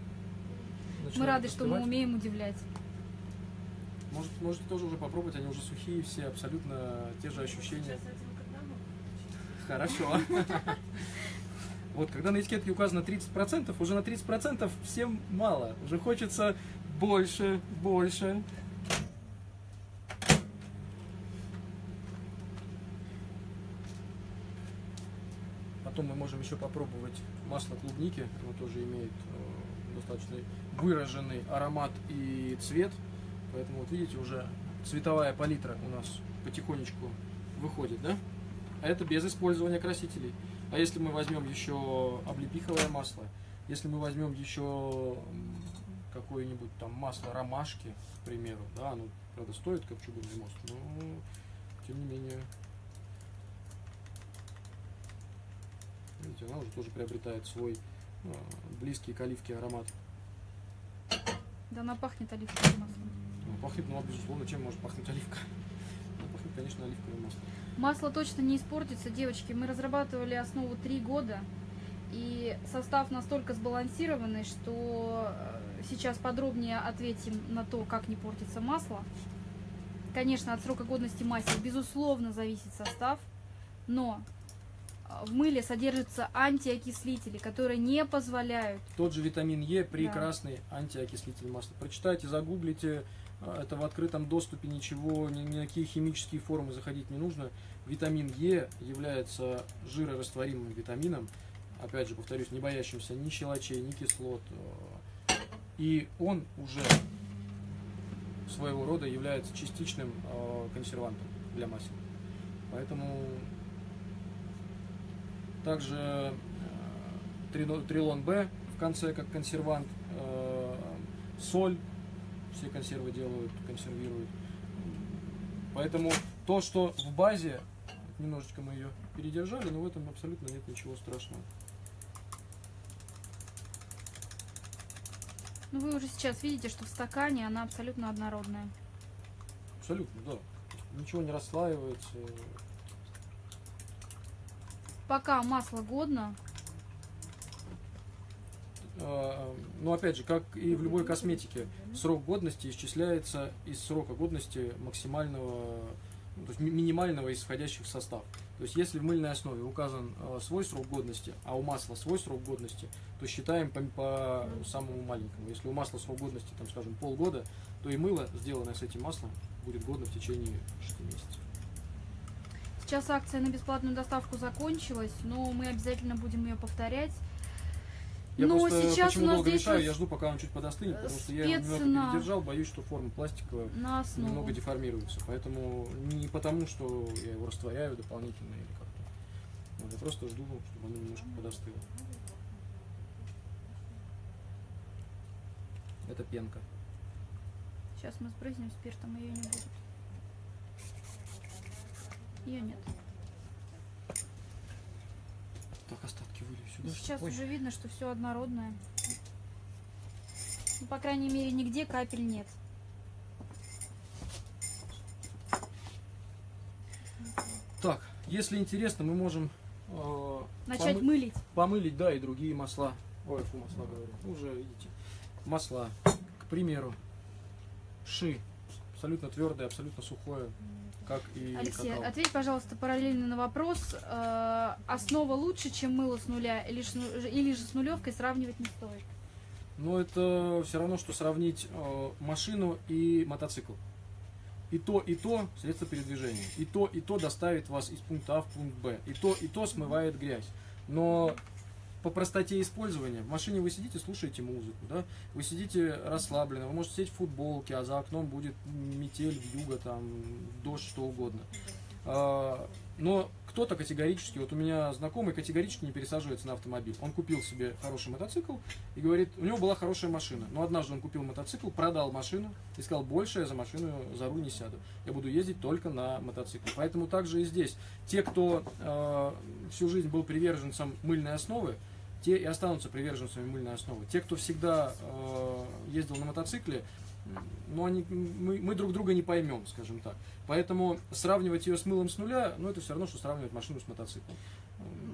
мы рады, что мы умеем удивлять. Можете тоже уже попробовать, они уже сухие, все абсолютно те же ощущения. Хорошо. Вот, когда на этикетке указано 30%, уже на 30% всем мало. Уже хочется больше, больше. Потом мы можем еще попробовать масло клубники. Оно тоже имеет достаточно выраженный аромат и цвет. Поэтому, вот видите, уже цветовая палитра у нас потихонечку выходит, да? А это без использования красителей. А если мы возьмем еще облепиховое масло, если мы возьмем еще какое-нибудь там масло ромашки, к примеру, да, оно, правда, стоит как чугунный мост, но тем не менее, видите, оно уже тоже приобретает свой близкий к оливке аромат. Да, она пахнет оливковым маслом. Пахнет, ну, безусловно, чем может пахнуть оливка? Конечно, оливковое масло. Масло точно не испортится, девочки. Мы разрабатывали основу 3 года, и состав настолько сбалансированный, что сейчас подробнее ответим на то, как не портится масло. Конечно, от срока годности масел безусловно зависит состав, но в мыле содержатся антиокислители, которые не позволяют. Тот же витамин Е, прекрасный, да, антиокислитель масла. Прочитайте, загуглите. Это в открытом доступе, ничего, ни на какие химические формы заходить не нужно. Витамин Е является жирорастворимым витамином. Опять же, повторюсь, не боящимся ни щелочей, ни кислот. И он уже своего рода является частичным консервантом для масел. Поэтому также трилон Б в конце как консервант, соль. Все консервы делают, консервируют. Поэтому то, что в базе, немножечко мы ее передержали, но в этом абсолютно нет ничего страшного. Ну, вы уже сейчас видите, что в стакане она абсолютно однородная. Абсолютно, да. Ничего не расслаивается. Пока масло годно. Но опять же, как и в любой косметике, срок годности исчисляется из срока годности максимального то есть минимального из входящих в состав. То есть если в мыльной основе указан свой срок годности, а у масла свой срок годности, то считаем по самому маленькому. Если у масла срок годности, там, скажем, полгода, то и мыло, сделанное с этим маслом, будет годно в течение 6 месяцев. Сейчас акция на бесплатную доставку закончилась, но мы обязательно будем ее повторять. Я но сейчас у нас долго здесь решаю, я жду, пока он чуть подостынет, потому что я его немного передержал, боюсь, что форма пластиковая немного деформируется. Поэтому не потому, что я его растворяю дополнительно или как-то. Вот, я просто жду, чтобы он немножко подостыл. Это пенка. Сейчас мы сбрызнем спиртом, ее не будет. Ее нет. Так, остатки вылью сюда. Сейчас уже видно, что все однородное. Ну, по крайней мере, нигде капель нет. Так, если интересно, мы можем начать мылить. Помылить, да, и другие масла. Ой, фу, масла говорю. Уже видите. Масла. К примеру, ши. Абсолютно твердое, абсолютно сухое. Как и Алексей, какао. Ответь, пожалуйста, параллельно на вопрос. Основа лучше, чем мыло с нуля, или же с нулевкой сравнивать не стоит? Ну, это все равно, что сравнить машину и мотоцикл. И то средство передвижения. И то доставит вас из пункта А в пункт Б. И то смывает грязь. Но по простоте использования в машине вы сидите, слушаете музыку, да? Вы сидите расслабленно, вы можете сидеть в футболке, а за окном будет метель, вьюга, там, дождь, что угодно. Но кто-то категорически, вот у меня знакомый категорически не пересаживается на автомобиль. Он купил себе хороший мотоцикл и говорит, у него была хорошая машина, но однажды он купил мотоцикл, продал машину и сказал, больше я за машину за руль не сяду, я буду ездить только на мотоцикле. Поэтому также и здесь. Те, кто всю жизнь был приверженцем мыльной основы, те и останутся приверженцами мыльной основы. Те, кто всегда ездил на мотоцикле, но мы друг друга не поймем, скажем так. Поэтому сравнивать ее с мылом с нуля, ну, это все равно, что сравнивать машину с мотоциклом.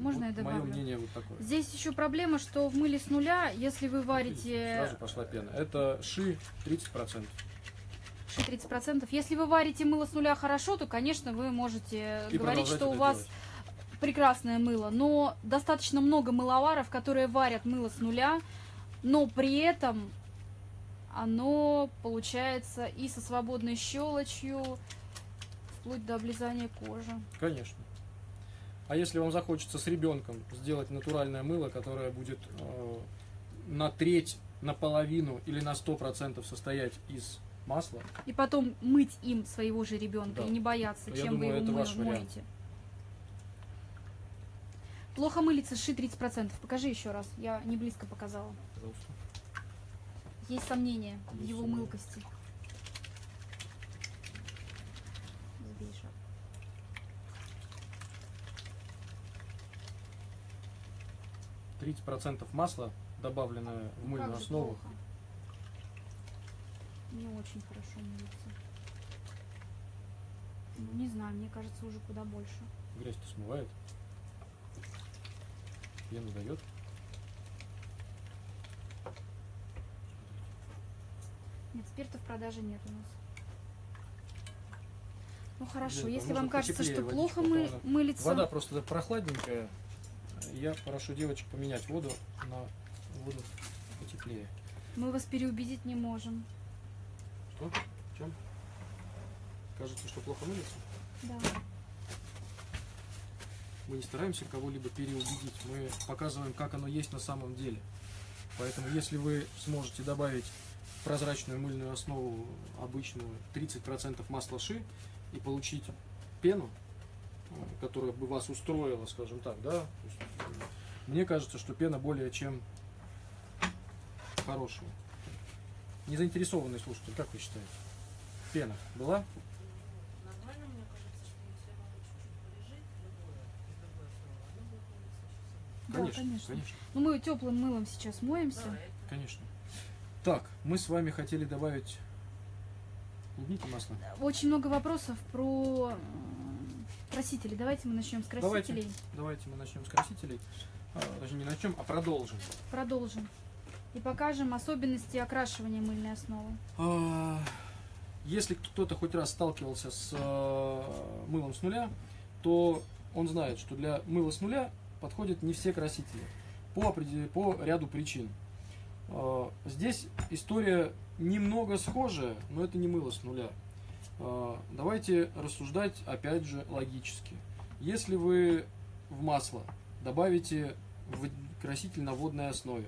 Можно вот я добавлю? Мое мнение вот такое. Здесь еще проблема, что в мыле с нуля, если вы варите... Сразу пошла пена. Это ши 30%. Ши 30%. Если вы варите мыло с нуля хорошо, то, конечно, вы можете говорить, что у вас... делать. Прекрасное мыло, но достаточно много мыловаров, которые варят мыло с нуля, но при этом оно получается и со свободной щелочью, вплоть до облизания кожи. Конечно. А если вам захочется с ребенком сделать натуральное мыло, которое будет на треть, наполовину или на 100% состоять из масла. И потом мыть им своего же ребенка, да. И не бояться, чем вы его моете. Плохо мылится ши 30%. Покажи еще раз. Я не близко показала. Пожалуйста. Есть сомнения в его мылкости. Сбей 30% масла, добавленное в мыльную основу. Плохо. Не очень хорошо мылится. Не знаю, мне кажется, уже куда больше. Грязь-то смывает. Пену дает. Нет, спирта в продаже нет у нас. Ну хорошо, да, если вам кажется, что плохо мылится... Вода просто прохладненькая. Я прошу девочек поменять воду на воду потеплее. Мы вас переубедить не можем. Что? В чем? Кажется, что плохо мылится? Да. Мы не стараемся кого-либо переубедить, мы показываем, как оно есть на самом деле. Поэтому, если вы сможете добавить в прозрачную мыльную основу обычную 30% масла ши и получить пену, которая бы вас устроила, скажем так, да, мне кажется, что пена более чем хорошая. Незаинтересованный слушатель, как вы считаете? Пена была? Конечно, да, конечно. Но мы теплым мылом сейчас моемся. Да, конечно. Так, мы с вами хотели добавить клубники, масло. Очень много вопросов про красители. Давайте мы начнем с красителей. Давайте мы начнем с красителей. Даже не начнем, а продолжим. Продолжим. И покажем особенности окрашивания мыльной основы. Если кто-то хоть раз сталкивался с мылом с нуля, то он знает, что для мыла с нуля подходят не все красители по ряду причин. Здесь история немного схожая, но это не мыло с нуля. Давайте рассуждать опять же логически. Если вы в масло добавите краситель на водной основе,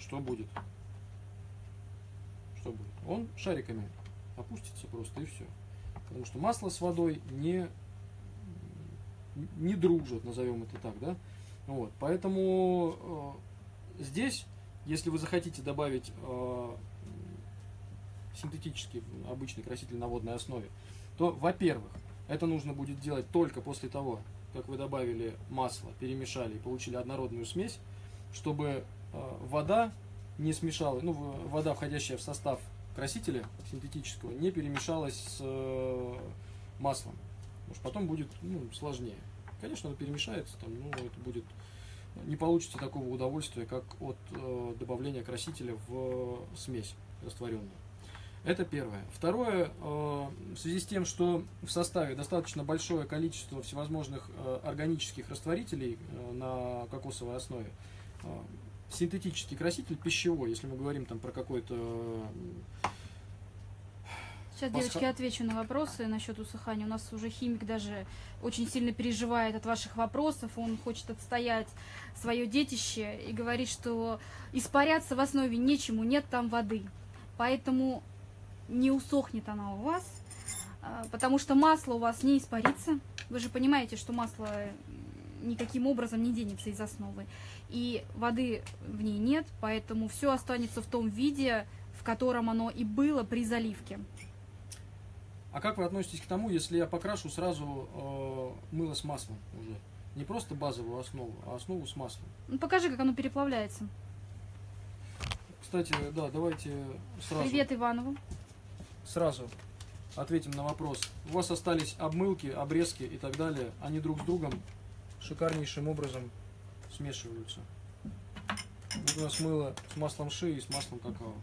что будет? Что будет? Он шариками опустится просто, и все. Потому что масло с водой не дружат, назовем это так, да? Вот. Поэтому здесь, если вы захотите добавить синтетический обычный краситель на водной основе, то, во-первых, это нужно будет делать только после того, как вы добавили масло, перемешали и получили однородную смесь, чтобы вода не смешалась, ну, вода, входящая в состав красителя синтетического, не перемешалась с маслом. Потому что потом будет, ну, сложнее. Конечно, она перемешается, там, ну, это будет, не получится такого удовольствия, как от добавления красителя в смесь растворенную. Это первое. Второе, в связи с тем, что в составе достаточно большое количество всевозможных органических растворителей на кокосовой основе, синтетический краситель пищевой, если мы говорим там про какой-то... Сейчас, девочки, отвечу на вопросы насчет усыхания. У нас уже химик даже очень сильно переживает от ваших вопросов. Он хочет отстоять свое детище и говорит, что испаряться в основе нечему, нет там воды. Поэтому... не усохнет она у вас, потому что масло у вас не испарится. Вы же понимаете, что масло никаким образом не денется из основы. И воды в ней нет, поэтому все останется в том виде, в котором оно и было при заливке. А как вы относитесь к тому, если я покрашу сразу мыло с маслом уже? Не просто базовую основу, а основу с маслом. Ну, покажи, как оно переплавляется. Кстати, да, давайте сразу... Привет Иванову. Сразу ответим на вопрос. У вас остались обмылки, обрезки и так далее. Они друг с другом шикарнейшим образом смешиваются. Вот у нас мыло с маслом ши и с маслом какао.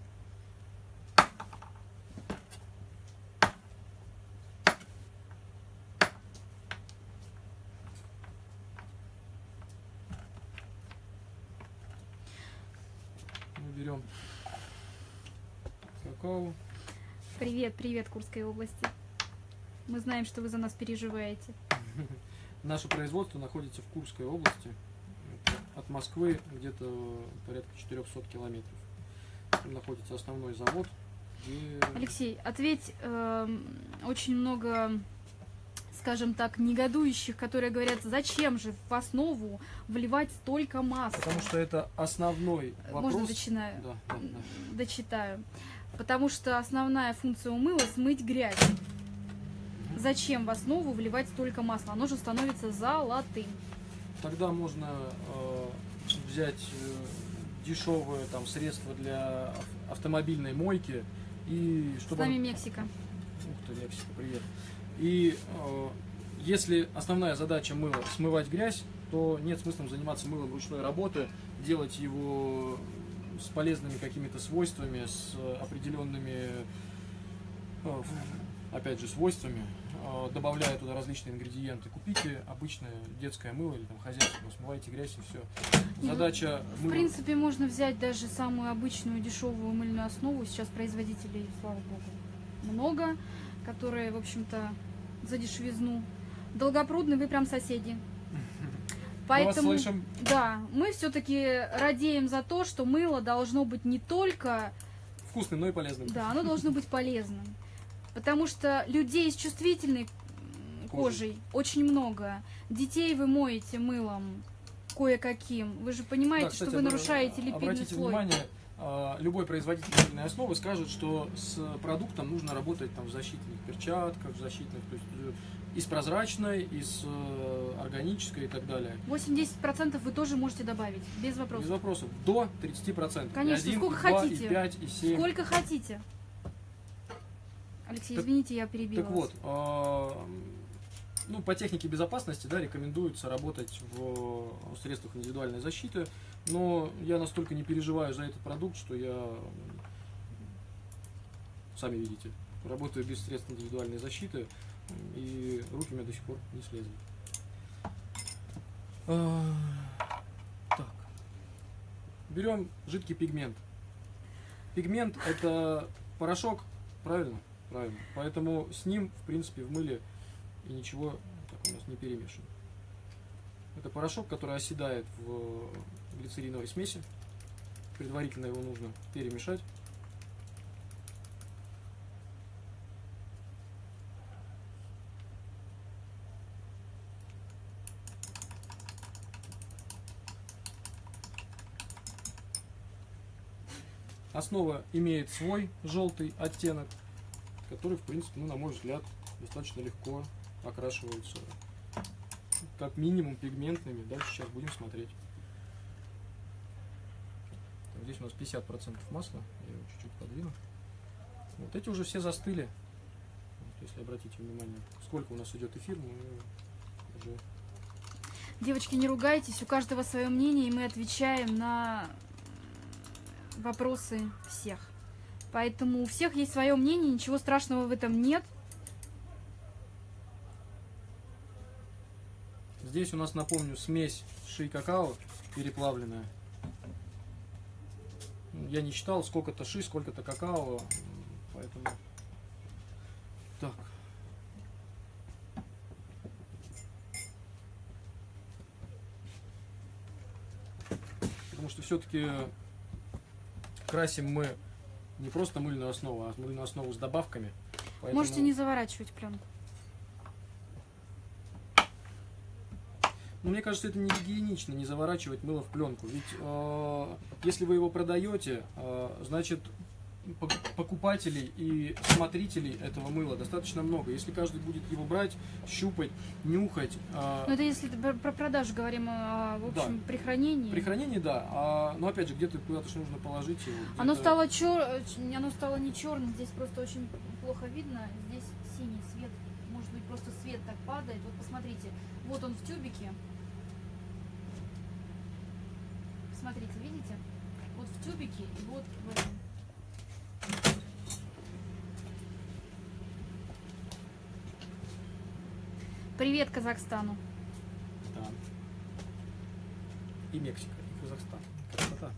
Мы берем какао. Привет, привет, Курской области. Мы знаем, что вы за нас переживаете. Наше производство находится в Курской области. От Москвы где-то порядка 400 километров. Там находится основной завод. И... Алексей, ответь, очень много, скажем так, негодующих, которые говорят, зачем же в основу вливать столько масла? Потому что это основной вопрос. Можно дочитаю? Да. Дочитаю. Потому что основная функция у мыла – смыть грязь. Зачем в основу вливать столько масла? Оно же становится золотым. Тогда можно взять дешевое там средство для автомобильной мойки. И чтобы... С нами Мексика. Ух ты, Мексика, привет. И если основная задача мыла – смывать грязь, то нет смысла заниматься мылом ручной работы, делать его... с полезными какими-то свойствами, с определенными, опять же, свойствами, добавляя туда различные ингредиенты. Купите обычное детское мыло или там хозяйственное, смывайте грязь и все. Задача мыла... В принципе, можно взять даже самую обычную дешевую мыльную основу. Сейчас производителей, слава богу, много, которые, в общем-то, за дешевизну. Долгопрудный, вы прям соседи. Поэтому, да, мы все-таки радеем за то, что мыло должно быть не только вкусным, но и полезным. Да, оно должно быть полезным. Потому что людей с чувствительной кожей очень много. Детей вы моете мылом кое-каким. Вы же понимаете, да, кстати, что вы нарушаете липидный слой. Внимание, любой производитель мыльной основы скажет, что с продуктом нужно работать там в защитных перчатках, в защитных... То есть, из прозрачной, из органической и так далее. 8–10% вы тоже можете добавить, без вопросов. Без вопросов. До 30%. Конечно, 1, сколько 2, хотите. И 5, и 7. Сколько хотите. Алексей, так, извините, я перебила. Так вас. Вот, ну, по технике безопасности, да, рекомендуется работать в средствах индивидуальной защиты, но я настолько не переживаю за этот продукт, что я... Сами видите. Работаю без средств индивидуальной защиты, и руки у меня до сих пор не слезли. Так. Берем жидкий пигмент. Пигмент — это порошок, правильно? Правильно. Поэтому с ним, в принципе, в мыле и ничего так у нас не перемешано. Это порошок, который оседает в глицериновой смеси. Предварительно его нужно перемешать. Основа имеет свой желтый оттенок, который, в принципе, ну, на мой взгляд, достаточно легко окрашивается, как минимум, пигментными. Дальше сейчас будем смотреть. Так, здесь у нас 50% масла, я его чуть-чуть подвину. Вот эти уже все застыли. Вот, если обратите внимание, сколько у нас идет эфир, мы уже... Девочки, не ругайтесь, у каждого свое мнение, и мы отвечаем на... вопросы всех. Поэтому у всех есть свое мнение, ничего страшного в этом нет. Здесь у нас, напомню, смесь ши и какао переплавленная. Я не считал, сколько-то ши, сколько-то какао, поэтому... Так. Потому что все-таки... красим мы не просто мыльную основу, а мыльную основу с добавками. Поэтому... Можете не заворачивать пленку. Ну, мне кажется, это не гигиенично, не заворачивать мыло в пленку. Ведь если вы его продаете, значит, покупателей и смотрителей этого мыла достаточно много. Если каждый будет его брать, щупать, нюхать... Ну, это если про продажу говорим, в общем, да. При хранении. При хранении, да. Но, опять же, где-то куда-то же нужно положить его. Оно стало, оно стало не черным, здесь просто очень плохо видно. Здесь синий свет. Может быть, просто свет так падает. Вот посмотрите, вот он в тюбике. Смотрите, видите? Вот в тюбике и вот в этом. Привет Казахстану. Да. И Мексика, и Казахстан. Красота.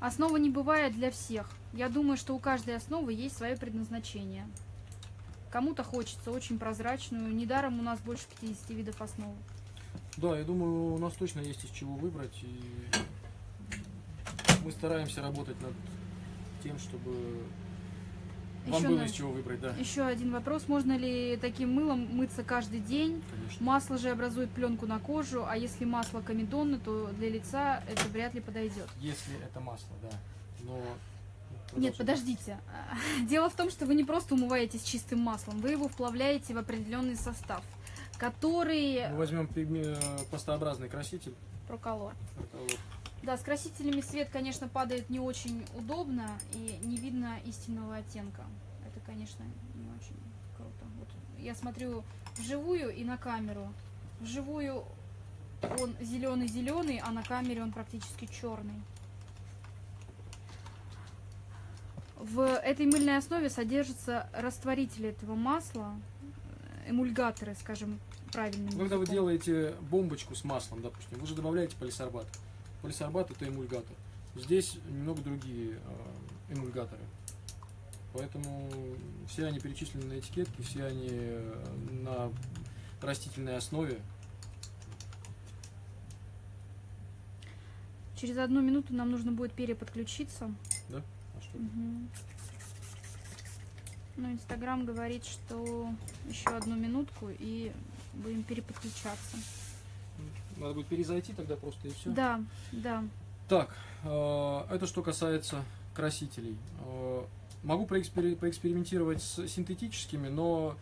Основа не бывает для всех. Я думаю, что у каждой основы есть свое предназначение. Кому-то хочется очень прозрачную. Недаром у нас больше 50 видов основ. Да, я думаю, у нас точно есть из чего выбрать. И мы стараемся работать над тем, чтобы... Вам было из чего выбрать, да. Еще один вопрос. Можно ли таким мылом мыться каждый день? Конечно. Масло же образует пленку на кожу, а если масло комедонное, то для лица это вряд ли подойдет. Если это масло, да. Но... Нет, подождите. Дело в том, что вы не просто умываетесь чистым маслом, вы его вплавляете в определенный состав, который... Мы возьмем пастообразный краситель. ProColor. Да, с красителями свет, конечно, падает не очень удобно и не видно истинного оттенка. Это, конечно, не очень круто. Вот я смотрю вживую и на камеру. Вживую он зеленый-зеленый, а на камере он практически черный. В этой мыльной основе содержатся растворители этого масла, эмульгаторы, скажем, правильным языком. Когда вы делаете бомбочку с маслом, допустим, вы же добавляете полисорбат. Полисорбат — это эмульгатор. Здесь немного другие эмульгаторы. Поэтому все они перечислены на этикетке, все они на растительной основе. Через 1 минуту нам нужно будет переподключиться. Да? А что? Угу. Ну, Инстаграм говорит, что еще 1 минутку и будем переподключаться. Надо будет перезайти тогда просто и все. Да, да. Так, это что касается красителей. Могу поэкспериментировать с синтетическими, но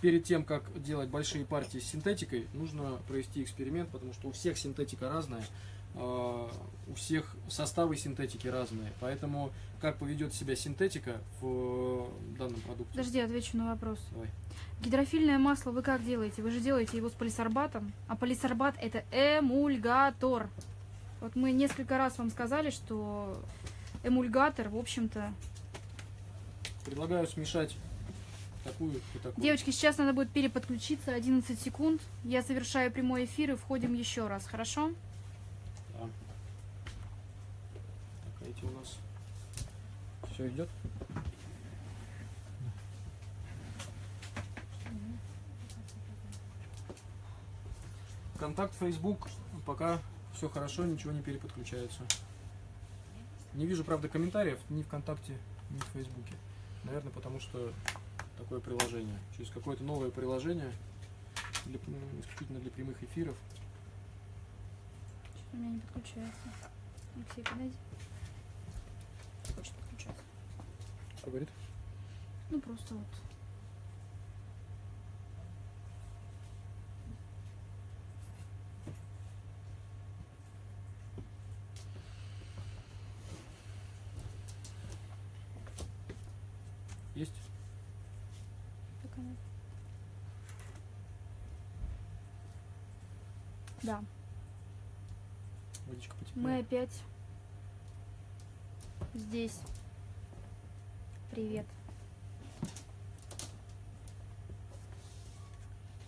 перед тем, как делать большие партии с синтетикой, нужно провести эксперимент, потому что у всех синтетика разная, у всех составы синтетики разные. Поэтому как поведет себя синтетика в данном продукте? Подожди, отвечу на вопрос. Давай. Гидрофильное масло вы как делаете? Вы же делаете его с полисорбатом, а полисорбат — это эмульгатор. Вот мы несколько раз вам сказали, что эмульгатор, в общем-то. Предлагаю смешать такую и такую. Девочки, сейчас надо будет переподключиться, 11 секунд. Я совершаю прямой эфир и входим еще раз, хорошо? Да. Так, эти у нас все идет. Контакт, Facebook, пока все хорошо, ничего не переподключается. Не вижу, правда, комментариев ни ВКонтакте, ни в Фейсбуке. Наверное, потому что такое приложение. Через какое-то новое приложение, исключительно для прямых эфиров. Что-то у меня не подключается. Алексей, подойди. Хочет подключаться. Что говорит? Ну, просто вот. Есть? Пока нет. Да. Водичка потеплее. Мы опять здесь. Привет.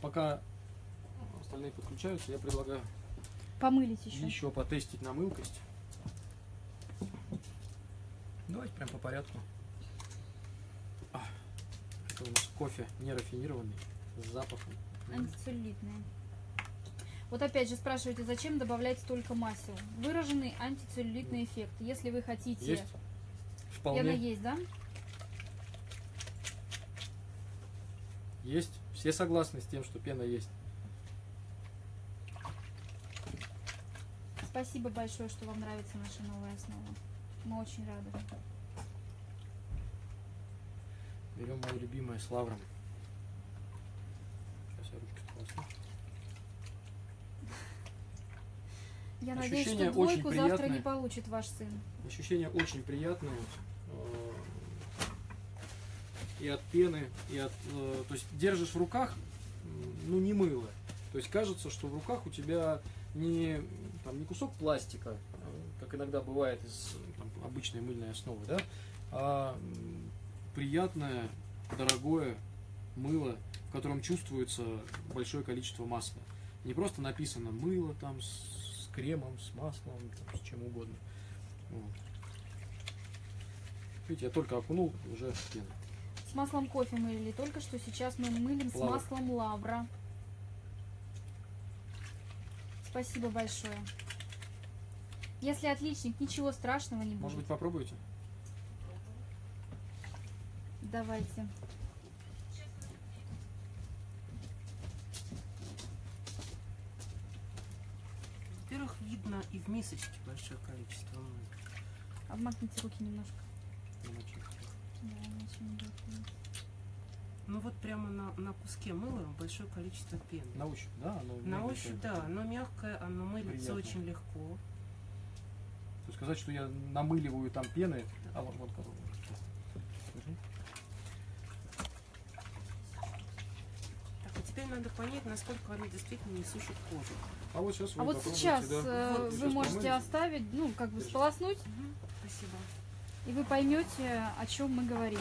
Пока остальные подключаются, я предлагаю помылить еще потестить на мылкость. Давайте прям по порядку. У нас кофе нерафинированный, с запахом. Антицеллюлитное. Вот опять же спрашиваете, зачем добавлять столько масел? Выраженный антицеллюлитный эффект. Если вы хотите... Есть? Вполне. Она есть, да? Есть. Все согласны с тем, что пена есть. Спасибо большое, что вам нравится наша новая основа. Мы очень рады. Берем мое любимое с лавром. Сейчас я ручки спасну. Я надеюсь, что двойку завтра не получит ваш сын. Ощущения очень приятные. И от пены, и от... То есть держишь в руках, ну, не мыло. То есть кажется, что в руках у тебя не кусок пластика, как иногда бывает из обычной мыльной основы, да? А приятное, дорогое мыло, в котором чувствуется большое количество масла. Не просто написано мыло там с кремом, с маслом, там, с чем угодно. Вот. Видите, я только окунул, уже пена. С маслом кофе мылили только что, сейчас мы мылим с маслом лавра. Спасибо большое. Если отличник, ничего страшного не будет. Может быть, попробуйте? Давайте. Во-первых, видно и в мисочке большое количество. Обмакните руки немножко. Да, ну вот прямо на куске мыла большое количество пены. На ощупь, да? Оно мягкое, оно мылится очень легко. То есть сказать, что я намыливаю там пены, да. А вот коробка. Теперь надо понять, насколько они действительно не сушат кожу. А вот сейчас вы можете оставить, ну, как бы сполоснуть. Угу. Спасибо. И вы поймете, о чем мы говорим.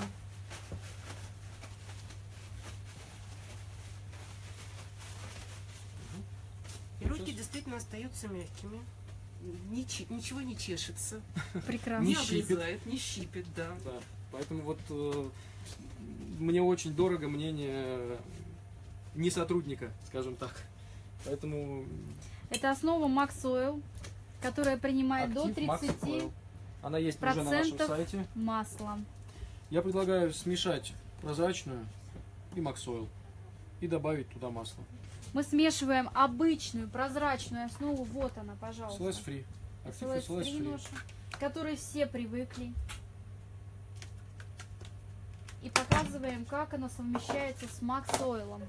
И руки действительно остаются мягкими. Ничего не чешется. Прекрасно. Не облезает, не щипет, да. Да. Поэтому вот мне очень дорого мнение... не сотрудника, скажем так. Поэтому... Это основа MAX Oil, которая принимает до 30%. Она есть уже на нашем сайте. Масла. Я предлагаю смешать прозрачную и MAX Oil и добавить туда масло. Мы смешиваем обычную прозрачную основу. Вот она, пожалуйста. SLS-free. Active SLS-free. К которой все привыкли. И показываем, как она совмещается с MAX Oil.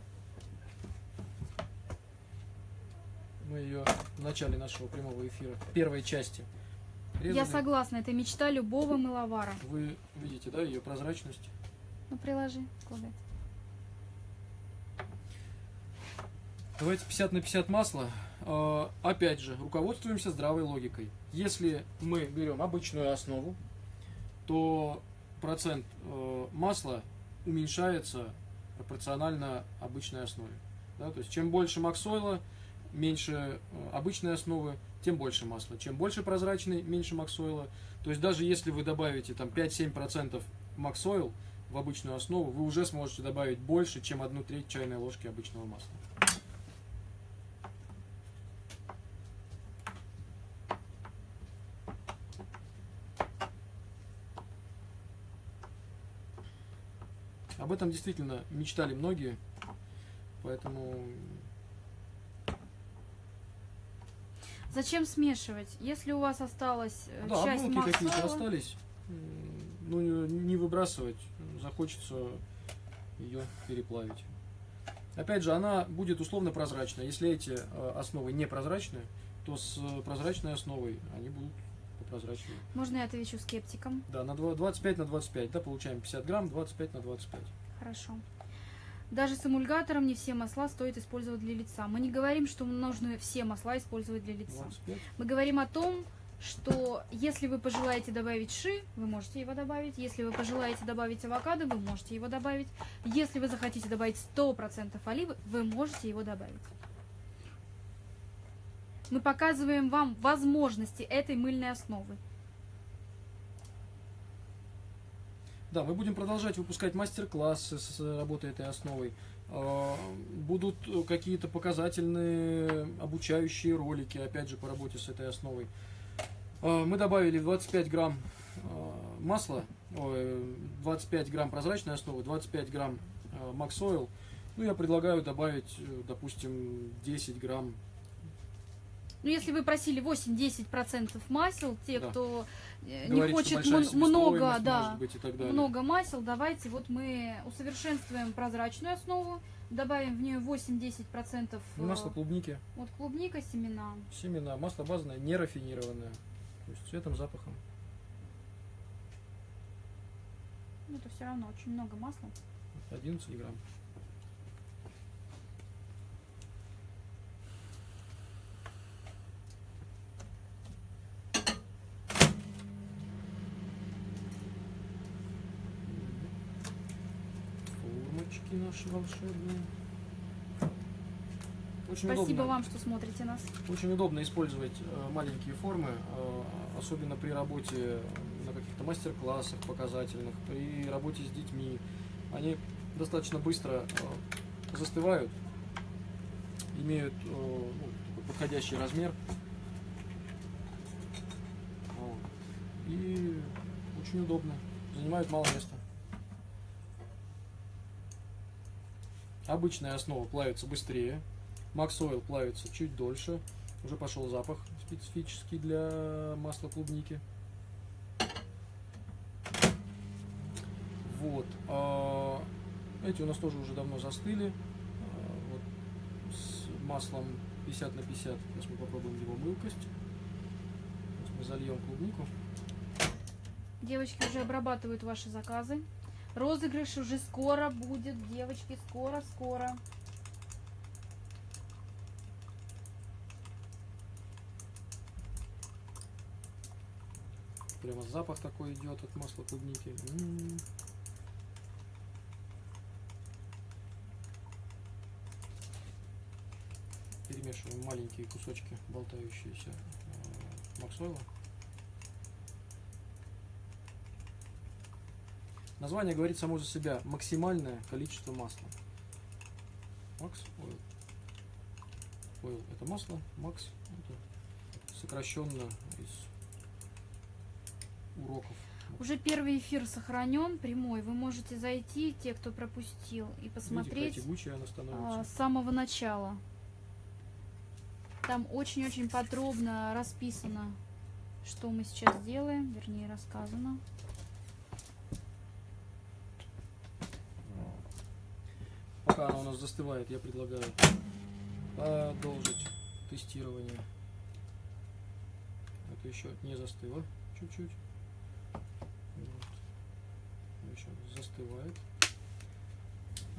Мы ее в начале нашего прямого эфира, первой части, резали. Я согласна, это мечта любого мыловара. Вы видите, да, ее прозрачность? Ну, приложи, Клода. Давайте 50 на 50 масла. Опять же, руководствуемся здравой логикой. Если мы берем обычную основу, то процент масла уменьшается пропорционально обычной основе. Да? То есть чем больше Max Oil, меньше обычной основы, тем больше масла. Чем больше прозрачный, меньше Max Oil. То есть даже если вы добавите 5-7% Max Oil в обычную основу, вы уже сможете добавить больше, чем 1/3 чайной ложки обычного масла. Об этом действительно мечтали многие, поэтому... Зачем смешивать? Если у вас осталась часть масла... Да, обломки какие-то остались, ну, не выбрасывать, захочется ее переплавить. Опять же, она будет условно прозрачная. Если эти основы не прозрачные, то с прозрачной основой они будут... прозрачнее. Можно я отвечу скептикам? Да, на 25 на 25, да, получаем 50 грамм, 25 на 25. Хорошо. Даже с эмульгатором не все масла стоит использовать для лица. Мы не говорим, что нужно все масла использовать для лица. 25. Мы говорим о том, что если вы пожелаете добавить ши, вы можете его добавить. Если вы пожелаете добавить авокадо, вы можете его добавить. Если вы захотите добавить 100% оливы, вы можете его добавить. Мы показываем вам возможности этой мыльной основы. Да, мы будем продолжать выпускать мастер-классы с работой этой основой. Будут какие-то показательные обучающие ролики, опять же, по работе с этой основой. Мы добавили 25 грамм масла, 25 грамм прозрачной основы, 25 грамм Max Oil. Ну, я предлагаю добавить, допустим, 10 грамм. Ну, если вы просили 8-10% масел, те, да, кто не хочет много, да, много масел, давайте вот мы усовершенствуем прозрачную основу, добавим в нее 8-10% масло клубники. Вот клубника, семена. Семена, масло базовое, не рафинированное, то есть цветом, запахом. Ну, это все равно очень много масла. 11 грамм. Наши волшебные. Очень спасибо удобно. Вам, что смотрите нас. Очень удобно использовать маленькие формы, особенно при работе на каких-то мастер-классах показательных, при работе с детьми. Они достаточно быстро застывают, имеют подходящий размер. И очень удобно. Занимают мало места. Обычная основа плавится быстрее, Max Oil плавится чуть дольше, уже пошел запах специфический для масла клубники. Вот. Эти у нас тоже уже давно застыли, вот, с маслом 50 на 50, сейчас мы попробуем его мылкость, сейчас мы зальем клубнику. Девочки уже обрабатывают ваши заказы. Розыгрыш уже скоро будет, девочки, скоро-скоро. Прямо запах такой идет от масла клубники. Перемешиваем маленькие кусочки болтающиеся Max Oil. Название говорит само за себя. Максимальное количество масла. Max Oil. Oil – это масло. Max – это сокращенно из уроков. Уже первый эфир сохранен, прямой. Вы можете зайти, те, кто пропустил, и посмотреть. Видите, какая тягучая она становится. С самого начала. Там очень-очень подробно расписано, что мы сейчас делаем, вернее, рассказано. Пока она у нас застывает, я предлагаю продолжить тестирование. Это еще не застыло чуть-чуть. Вот. Еще застывает.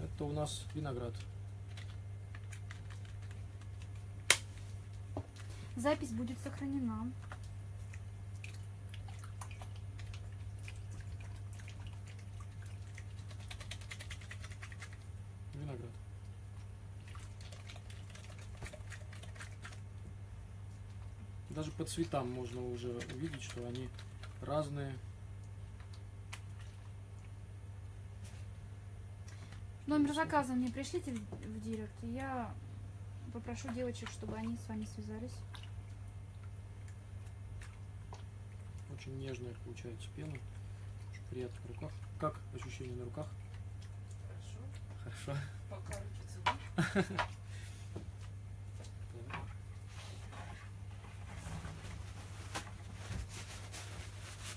Это у нас виноград. Запись будет сохранена. даже по цветам можно уже увидеть, что они разные. Номер заказа мне пришлите в директ, и я попрошу девочек, чтобы они с вами связались. Очень нежная получается пена, очень приятно в руках. Как ощущение на руках? Хорошо. Хорошо. Пока руки целы.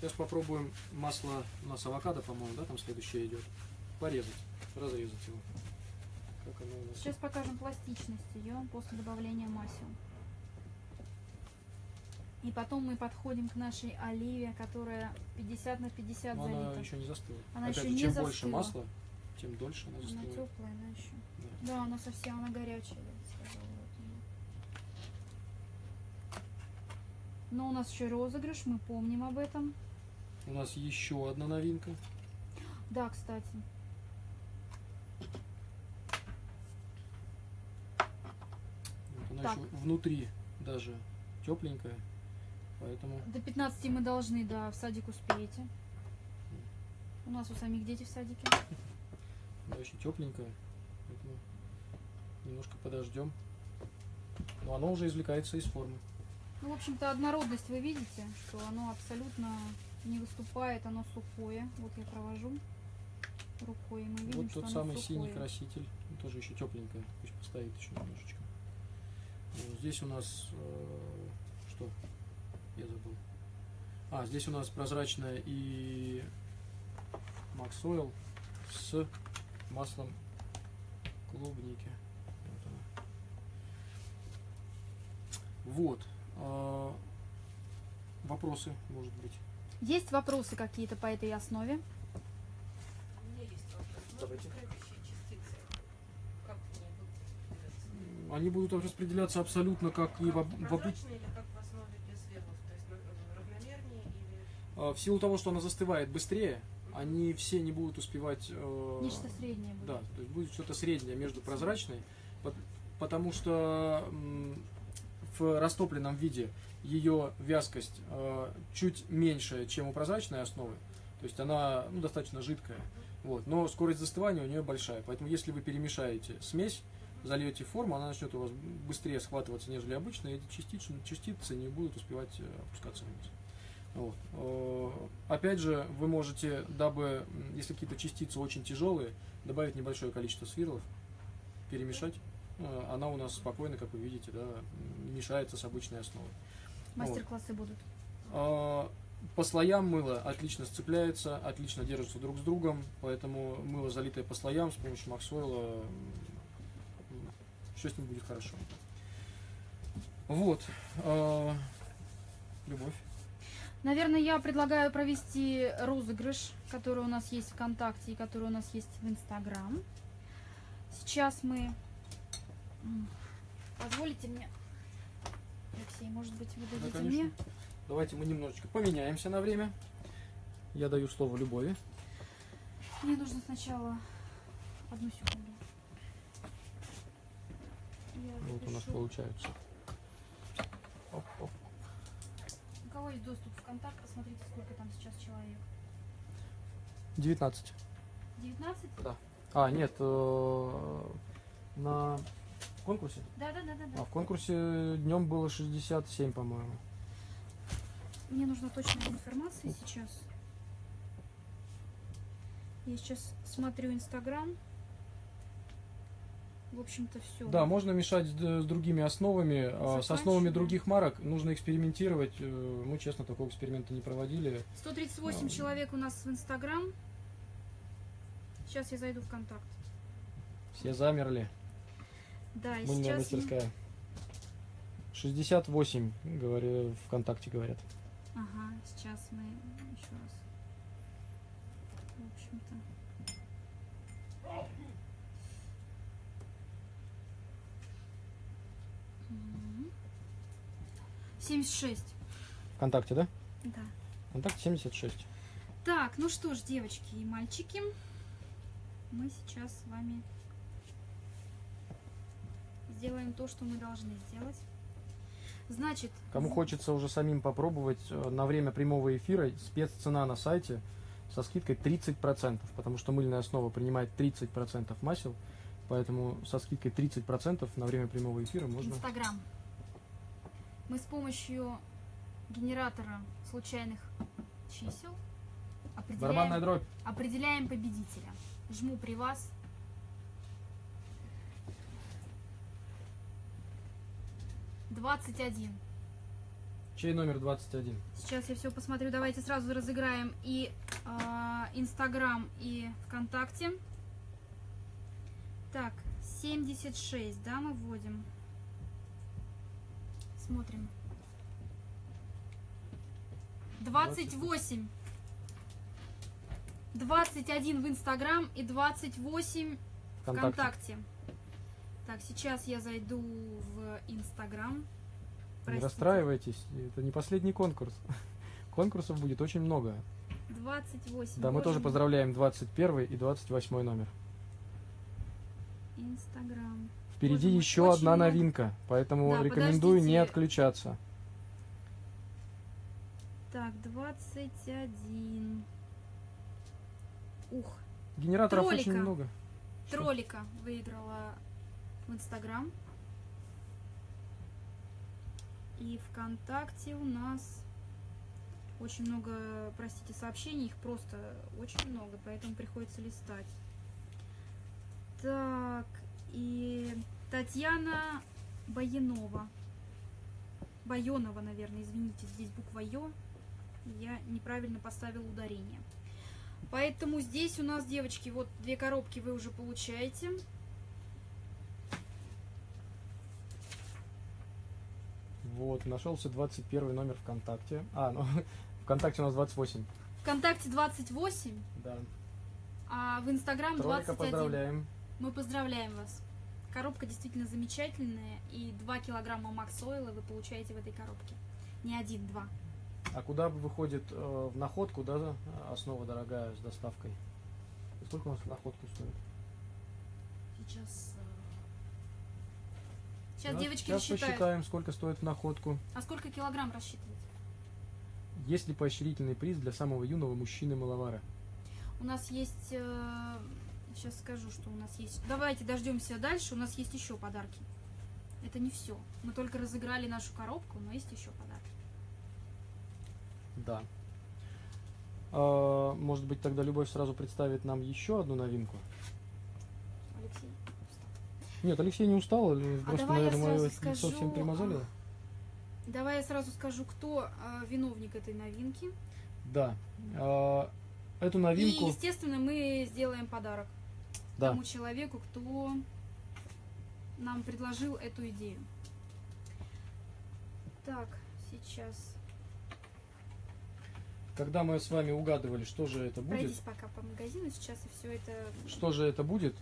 Сейчас попробуем масло, у нас авокадо, по-моему, да, там следующее идет. Порезать, разрезать его. Как оно у нас... Сейчас покажем пластичность ее после добавления масел. И потом мы подходим к нашей оливе, которая 50 на 50 залита. Она еще не застыла. Она опять еще же, чем больше масла, тем дольше она застывает. Она теплая, она еще. Да, да, она совсем, она горячая. Но у нас еще розыгрыш, мы помним об этом. У нас еще одна новинка. Да, кстати. Вот она так. Еще внутри даже тепленькая, поэтому... До 15 мы должны, да, в садик успеете. У нас у самих дети в садике. Она еще тепленькая, поэтому немножко подождем. Но оно уже извлекается из формы. Ну, в общем-то, однородность вы видите, что оно абсолютно не выступает, оно сухое. Вот я провожу рукой, и мы видим, вот что тот самый сухое. Синий краситель, тоже еще тепленькая, пусть постоит еще немножечко. Вот здесь у нас, что? Я забыл. А, здесь у нас прозрачная и Max Oil с маслом клубники. Вот. Вопросы, может быть? Есть вопросы какие-то по этой основе? У меня есть вопросы. Они будут распределяться абсолютно как и в обычной. В силу того, что она застывает быстрее, они все не будут успевать. Нечто среднее будет. Да, то есть будет что-то среднее между прозрачной, потому что в растопленном виде ее вязкость чуть меньше, чем у прозрачной основы, то есть она, ну, достаточно жидкая, вот, но скорость застывания у нее большая, поэтому если вы перемешаете смесь, зальете форму, она начнет у вас быстрее схватываться, нежели обычно, и эти частицы не будут успевать опускаться вниз. Вот. Опять же, вы можете, дабы, если какие-то частицы очень тяжелые, добавить небольшое количество свирлов, перемешать. Она у нас спокойно, как вы видите, да, мешается с обычной основой. Мастер-классы вот будут? По слоям мыло отлично сцепляется, отлично держится друг с другом, поэтому мыло, залитое по слоям, с помощью Max Oil, все с ним будет хорошо. Вот. Любовь. Наверное, я предлагаю провести розыгрыш, который у нас есть в ВКонтакте и который у нас есть в Инстаграм. Сейчас мы... Позволите мне, Алексей, может быть, вы дадите, да, мне? Давайте мы немножечко поменяемся на время. Я даю слово Любови. Мне нужно сначала 1 секунду. Я вот запишу. У нас получается. Оп, оп. У кого есть доступ в ВКонтакт, посмотрите, сколько там сейчас человек. 19. 19? Да. А, нет, на конкурсе? Да, да, да, да. А в конкурсе днем было 67, по-моему. Мне нужна точная информация сейчас. Я сейчас смотрю Инстаграм. В общем-то, все. Да, можно мешать с другими основами. С основами других марок нужно экспериментировать. Мы, честно, такого эксперимента не проводили. 138 человек у нас в Инстаграм. Сейчас я зайду в ВКонтакт. Все замерли. Да, и мыльная мастерская. 68, говорю, ВКонтакте говорят. Ага, сейчас мы еще раз. В общем-то. Угу. 76. ВКонтакте, да? Да. ВКонтакте 76. Так, ну что ж, девочки и мальчики, мы сейчас с вами... Сделаем то, что мы должны сделать. Значит, кому хочется уже самим попробовать, на время прямого эфира спеццена на сайте со скидкой 30%, потому что мыльная основа принимает 30% масел, поэтому со скидкой 30% на время прямого эфира можно... Инстаграм. Мы с помощью генератора случайных чисел определяем победителя. Жму при вас. «21». Чей номер 21? Сейчас я все посмотрю. Давайте сразу разыграем и Инстаграм, и ВКонтакте. Так, 76, да, мы вводим. Смотрим. 28. 21 в Инстаграм и 28 ВКонтакте. Так, сейчас я зайду в Инстаграм. Не расстраивайтесь, это не последний конкурс. Конкурсов будет очень много. 28. Да, мы тоже поздравляем 21 и 28 номер. Инстаграм. Впереди еще одна новинка, поэтому да, рекомендую не отключаться. Так, 21. Ух. Генераторов очень много. Троллика выиграла в Инстаграм. И ВКонтакте у нас очень много, простите, сообщений, их просто очень много, поэтому приходится листать. Так, и Татьяна Баенова. Байонова, наверное, извините, здесь буква Ё. Я неправильно поставила ударение. Поэтому здесь у нас, девочки, вот 2 коробки вы уже получаете. Вот, нашелся 21 номер ВКонтакте. А, ну, ВКонтакте у нас 28. ВКонтакте 28? Да. А в Инстаграм 21. Поздравляем. Мы поздравляем вас. Коробка действительно замечательная. И 2 килограмма Макс Ойла вы получаете в этой коробке. Не 1, 2. А куда выходит в находку, да, основа дорогая с доставкой? И сколько у нас находку стоит? Сейчас... Сейчас, девочки, сейчас посчитаем, сколько стоит находку. А сколько килограмм рассчитывать? Есть ли поощрительный приз для самого юного мужчины-маловара? У нас есть... сейчас скажу, что у нас есть. Давайте дождемся дальше. У нас есть еще подарки. Это не все. Мы только разыграли нашу коробку, но есть еще подарки. Да. Может быть, тогда Любовь сразу представит нам еще одну новинку? Алексей. Нет, Алексей не устал, просто, наверное, мое лицо всем примазали. Давай я сразу скажу, кто виновник этой новинки. Да, эту новинку... И, естественно, мы сделаем подарок тому человеку, кто нам предложил эту идею. Так, сейчас... Когда мы с вами угадывали, что же это будет... Пройдись пока по магазину сейчас, и все это... Что же это будет...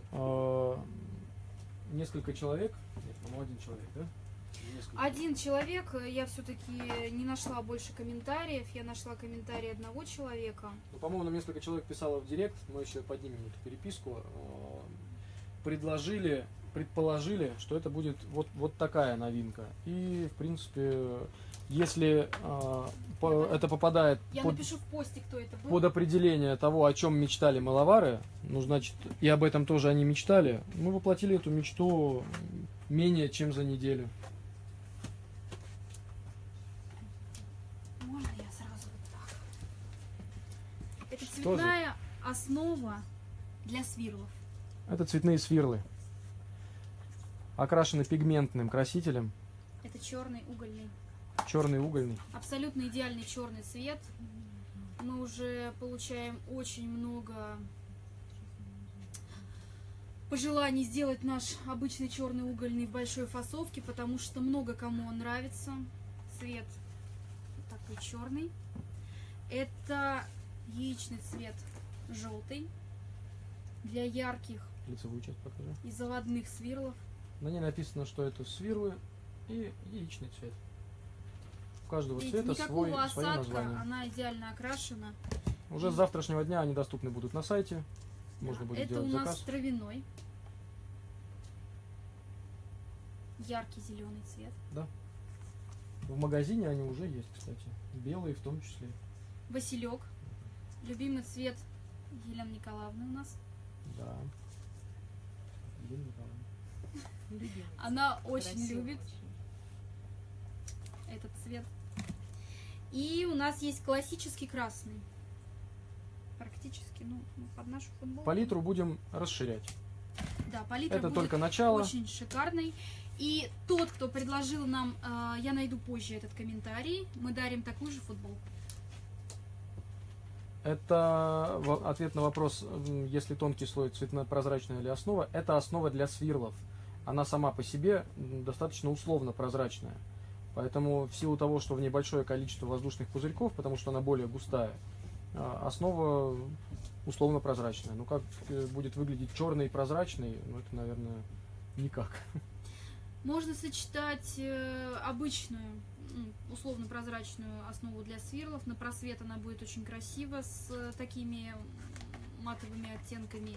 Несколько человек, нет, по-моему, 1 человек, да? Несколько. 1 человек, я все-таки не нашла больше комментариев, я нашла комментарии 1 человека. Ну, по-моему, нам несколько человек писало в директ, мы еще поднимем эту переписку, предложили, предположили, что это будет вот такая новинка. И, в принципе, если это попадает под определение того, о чем мечтали маловары, ну, значит, и об этом тоже они мечтали, мы воплотили эту мечту менее чем за неделю. Можно я сразу вот так? Это цветная основа для свирлов. Это цветные свирлы, окрашены пигментным красителем. Это черный угольный. Черный угольный. Абсолютно идеальный черный цвет. Мы уже получаем очень много пожеланий сделать наш обычный черный угольный в большой фасовке, потому что много кому он нравится. Цвет такой черный. Это яичный цвет желтый. Для ярких. Лицевую часть покажи. И заводных свирлов. На ней написано, что это свирлы и яичный цвет. Каждого цвета свой, свое название. Она идеально окрашена. Уже с завтрашнего дня они доступны будут на сайте. Можно будет это делать заказ. Это у нас травяной. Яркий зеленый цвет. Да. В магазине они уже есть, кстати. Белые в том числе. Василек. Любимый цвет Елены Николаевны у нас. Да. Елена Николаевна. Она очень любит этот цвет. И у нас есть классический красный. Практически, ну, под нашу футболку. Палитру будем расширять. Да, палитра это будет только начало. Очень шикарный. И тот, кто предложил нам, я найду позже этот комментарий, мы дарим такую же футболку. Это ответ на вопрос, если тонкий слой, цветно-прозрачная ли основа. Это основа для свирлов. Она сама по себе достаточно условно прозрачная. Поэтому в силу того, что в ней большое количество воздушных пузырьков, потому что она более густая, основа условно прозрачная. Ну, как будет выглядеть черный и прозрачный, ну, это, наверное, никак. Можно сочетать обычную, условно прозрачную основу для свирлов. На просвет она будет очень красиво с такими матовыми оттенками.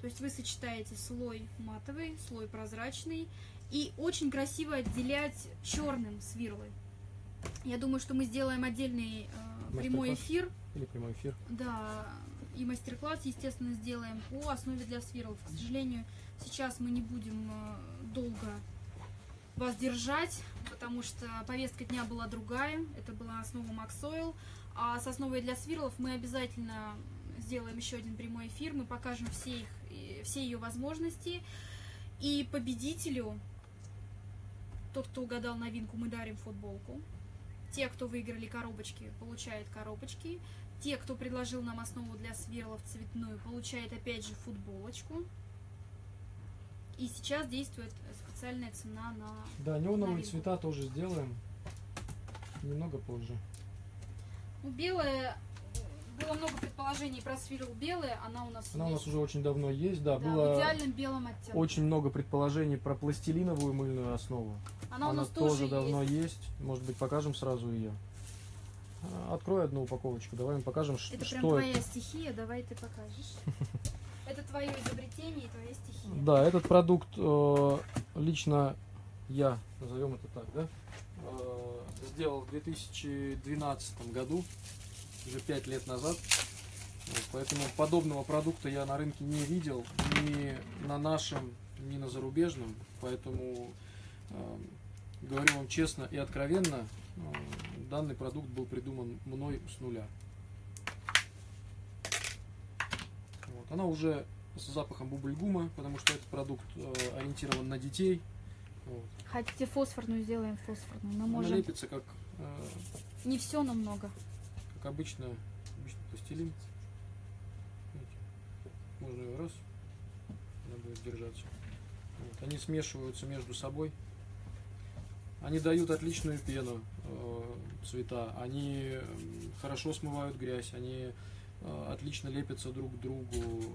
То есть вы сочетаете слой матовый, слой прозрачный. И очень красиво отделять черным свирлы. Я думаю, что мы сделаем отдельный прямой эфир. Или прямой эфир. Да, и мастер-класс, естественно, сделаем по основе для свирлов. К сожалению, сейчас мы не будем долго вас держать, потому что повестка дня была другая. Это была основа MAX Oil. А с основой для свирлов мы обязательно сделаем еще один прямой эфир. Мы покажем все ее возможности. И победителю, тот, кто угадал новинку, мы дарим футболку. Те, кто выиграли коробочки, получают коробочки. Те, кто предложил нам основу для сверлов цветную, получают опять же футболочку. И сейчас действует специальная цена на... Да, неоновые цвета тоже сделаем немного позже. Ну, белая... Было много предположений про свирл белая, она у нас есть. Она у нас уже очень давно есть, да. Да, было в идеальном белом оттенке. Очень много предположений про пластилиновую мыльную основу. Она у нас тоже давно есть. Может быть, покажем сразу ее. Открой одну упаковочку, давай мы покажем, что это. Это прям твоя стихия, давай ты покажешь. Это твое изобретение и твоя стихия. Да, этот продукт лично я, назовем это так, да, сделал в 2012 году. Уже 5 лет назад, поэтому подобного продукта я на рынке не видел, ни на нашем, ни на зарубежном, поэтому говорю вам честно и откровенно, данный продукт был придуман мной с нуля. Вот. Она уже с запахом бубльгума, потому что этот продукт ориентирован на детей. Вот. Хотите фосфорную, сделаем фосфорную, но можем... Она лепится как... Не все, но много. Обычно пластилин, можно его раз, она будет держаться. Вот. Они смешиваются между собой, они дают отличную пену, цвета, они хорошо смывают грязь, они отлично лепятся друг к другу. Вот.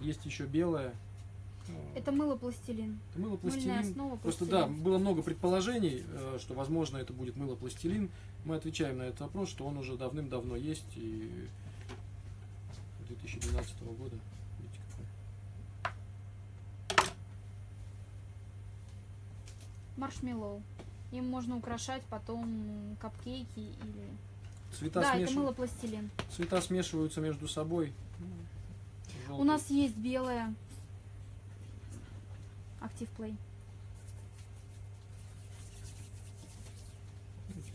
Есть еще белое. Это мыло пластилин. Мыло пластилин. Основа, пластилин. Просто да, было много предположений, что возможно это будет мыло пластилин. Мы отвечаем на этот вопрос, что он уже давным-давно есть, и 2012 года. Видите, какой. Маршмеллоу. Им можно украшать потом капкейки или. Цвета да, это мыло пластилин. Цвета смешиваются между собой. Желтый. У нас есть белое. Active Play.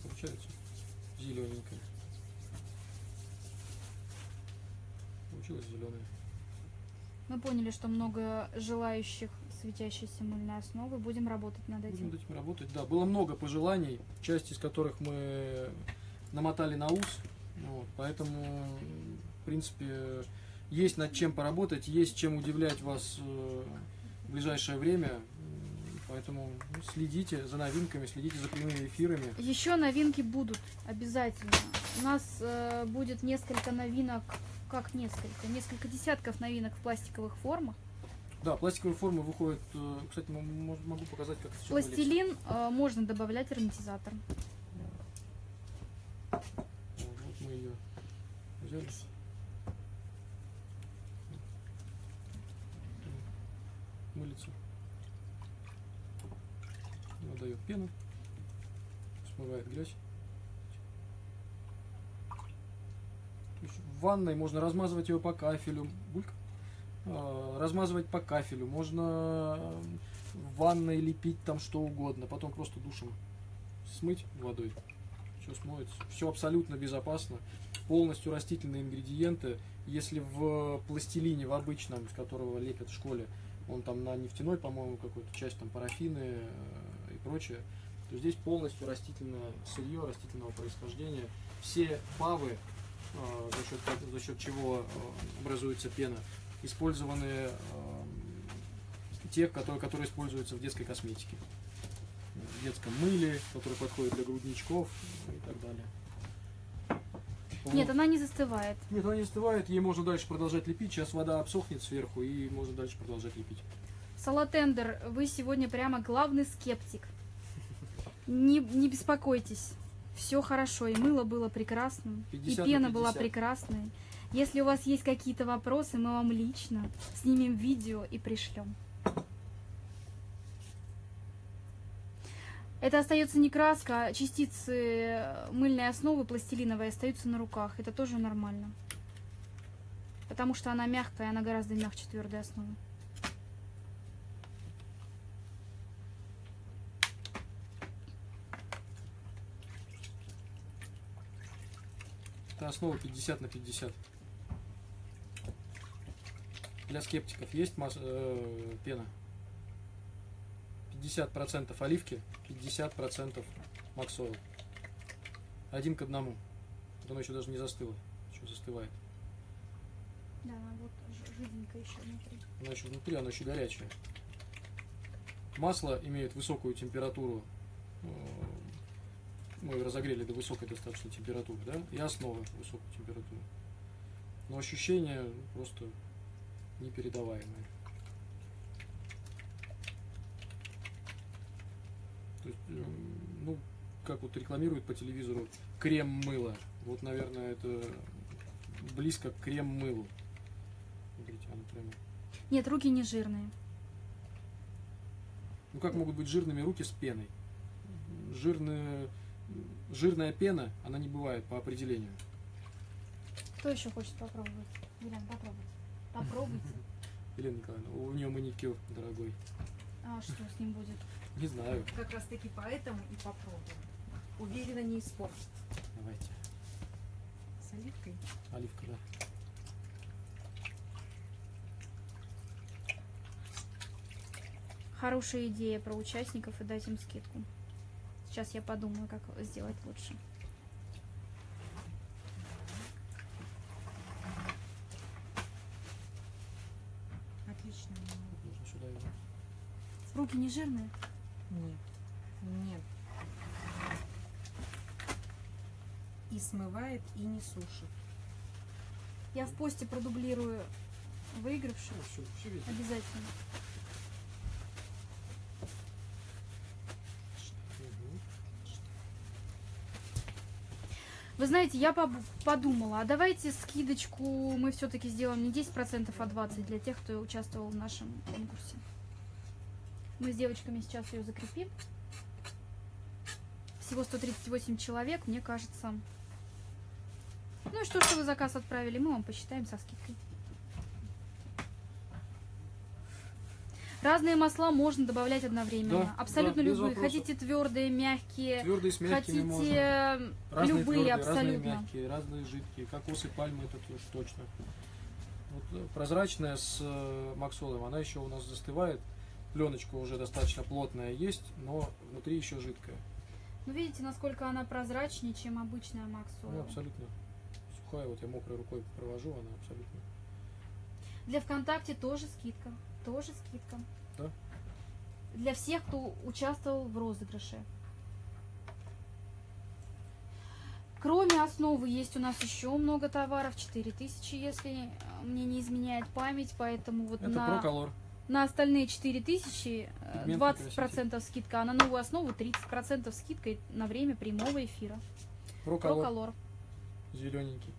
Получается зелененькая. Получилось зеленое. Мы поняли, что много желающих светящейся мыльной основы. Будем работать над этим. Будем над этим работать, да. Было много пожеланий, часть из которых мы намотали на ус. Вот, поэтому, в принципе, есть над чем поработать, есть чем удивлять вас в ближайшее время, поэтому следите за новинками, следите за прямыми эфирами. Еще новинки будут обязательно. У нас будет несколько новинок, как несколько десятков новинок в пластиковых формах. Да, пластиковые формы выходят, кстати, могу показать, как это все выглядит. Пластилин можно добавлять ароматизатором. Вот мы ее взяли. Он дает пену, смывает грязь. В ванной можно размазывать ее по кафелю. Бульк. Размазывать по кафелю. Можно в ванной лепить там что угодно. Потом просто душем смыть водой. Все смоется. Все абсолютно безопасно. Полностью растительные ингредиенты. Если в пластилине, в обычном, из которого лепят в школе, он там на нефтяной, по-моему, какую-то часть там парафины и прочее, то здесь полностью растительное сырье, растительного происхождения. Все бавы, за счет чего образуется пена, использованы те, которые используются в детской косметике, в детском мыле, который подходит для грудничков и так далее. Нет, она не застывает. Нет, она не застывает, ей можно дальше продолжать лепить. Сейчас вода обсохнет сверху, и можно дальше продолжать лепить. Салатендер, вы сегодня прямо главный скептик. Не беспокойтесь, все хорошо, и мыло было прекрасным, и пена была прекрасной. Если у вас есть какие-то вопросы, мы вам лично снимем видео и пришлем. Это остается не краска, а частицы мыльной основы пластилиновой остаются на руках. Это тоже нормально. Потому что она мягкая, она гораздо мягче твердой основы. Это основа 50 на 50. Для скептиков есть пена. 50% оливки, 50% Max Oil. Один к одному. Оно еще даже не застыло. Еще застывает. Да, вот жиденько еще внутри. Она еще внутри, она еще горячая. Масло имеет высокую температуру. Мы ее разогрели до высокой достаточно температуры, да? И основа высокой температуры. Но ощущения просто непередаваемые. Ну, как вот рекламируют по телевизору крем-мыло. Вот, наверное, это близко к крем-мылу. Смотрите, оно прямо... Нет, руки не жирные. Ну, как могут быть жирными руки с пеной? Жирная пена, она не бывает по определению. Кто еще хочет попробовать? Елена, попробуйте. Попробуйте. Елена Николаевна, у нее маникюр, дорогой. А что с ним будет? Не знаю. Как раз таки поэтому и попробуем. Уверена, не испортит. Давайте. С оливкой? Оливка, да. Хорошая идея про участников и дать им скидку. Сейчас я подумаю, как сделать лучше. Отлично. Руки не жирные? Нет. Нет. И смывает, и не сушит. Я в посте продублирую выигравшую. Все обязательно. Вы знаете, я подумала, а давайте скидочку мы все-таки сделаем не 10%, а 20% для тех, кто участвовал в нашем конкурсе. Мы с девочками сейчас ее закрепим. Всего 138 человек, мне кажется. Ну и что, что вы заказ отправили, мы вам посчитаем со скидкой. Разные масла можно добавлять одновременно. Да, абсолютно да, любые. Хотите твердые, мягкие. Твердые с мягкими можно. Разные любые твердые, абсолютно. Разные мягкие, разные жидкие. Кокосы, пальмы, это уж точно. Вот, прозрачная с Max Oil, она еще у нас застывает. Пленочка уже достаточно плотная есть, но внутри еще жидкая. Ну видите, насколько она прозрачнее, чем обычная Max Oil. Она абсолютно сухая, вот я мокрой рукой провожу, она абсолютно. Для ВКонтакте тоже скидка. Тоже скидка. Да? Для всех, кто участвовал в розыгрыше. Кроме основы есть у нас еще много товаров. 4000, если мне не изменяет память, поэтому вот это на... ProColor. На остальные 4000 20% скидка, а на новую основу 30% скидка на время прямого эфира. ProColor. Зелененький.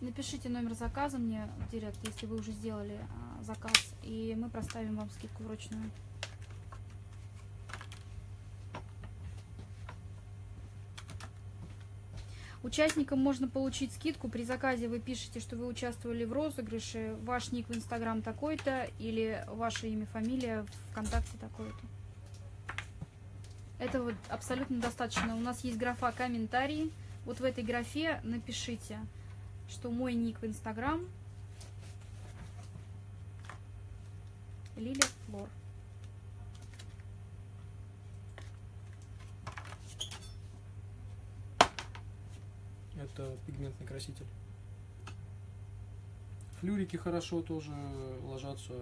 Напишите номер заказа мне в директ, если вы уже сделали заказ, и мы проставим вам скидку вручную. Участникам можно получить скидку. При заказе вы пишете, что вы участвовали в розыгрыше, ваш ник в Инстаграм такой-то или ваше имя, фамилия ВКонтакте такое-то. Это вот абсолютно достаточно. У нас есть графа «Комментарии». Вот в этой графе напишите, что мой ник в Инстаграм Лиля Флор. Это пигментный краситель. Флюрики хорошо тоже ложатся.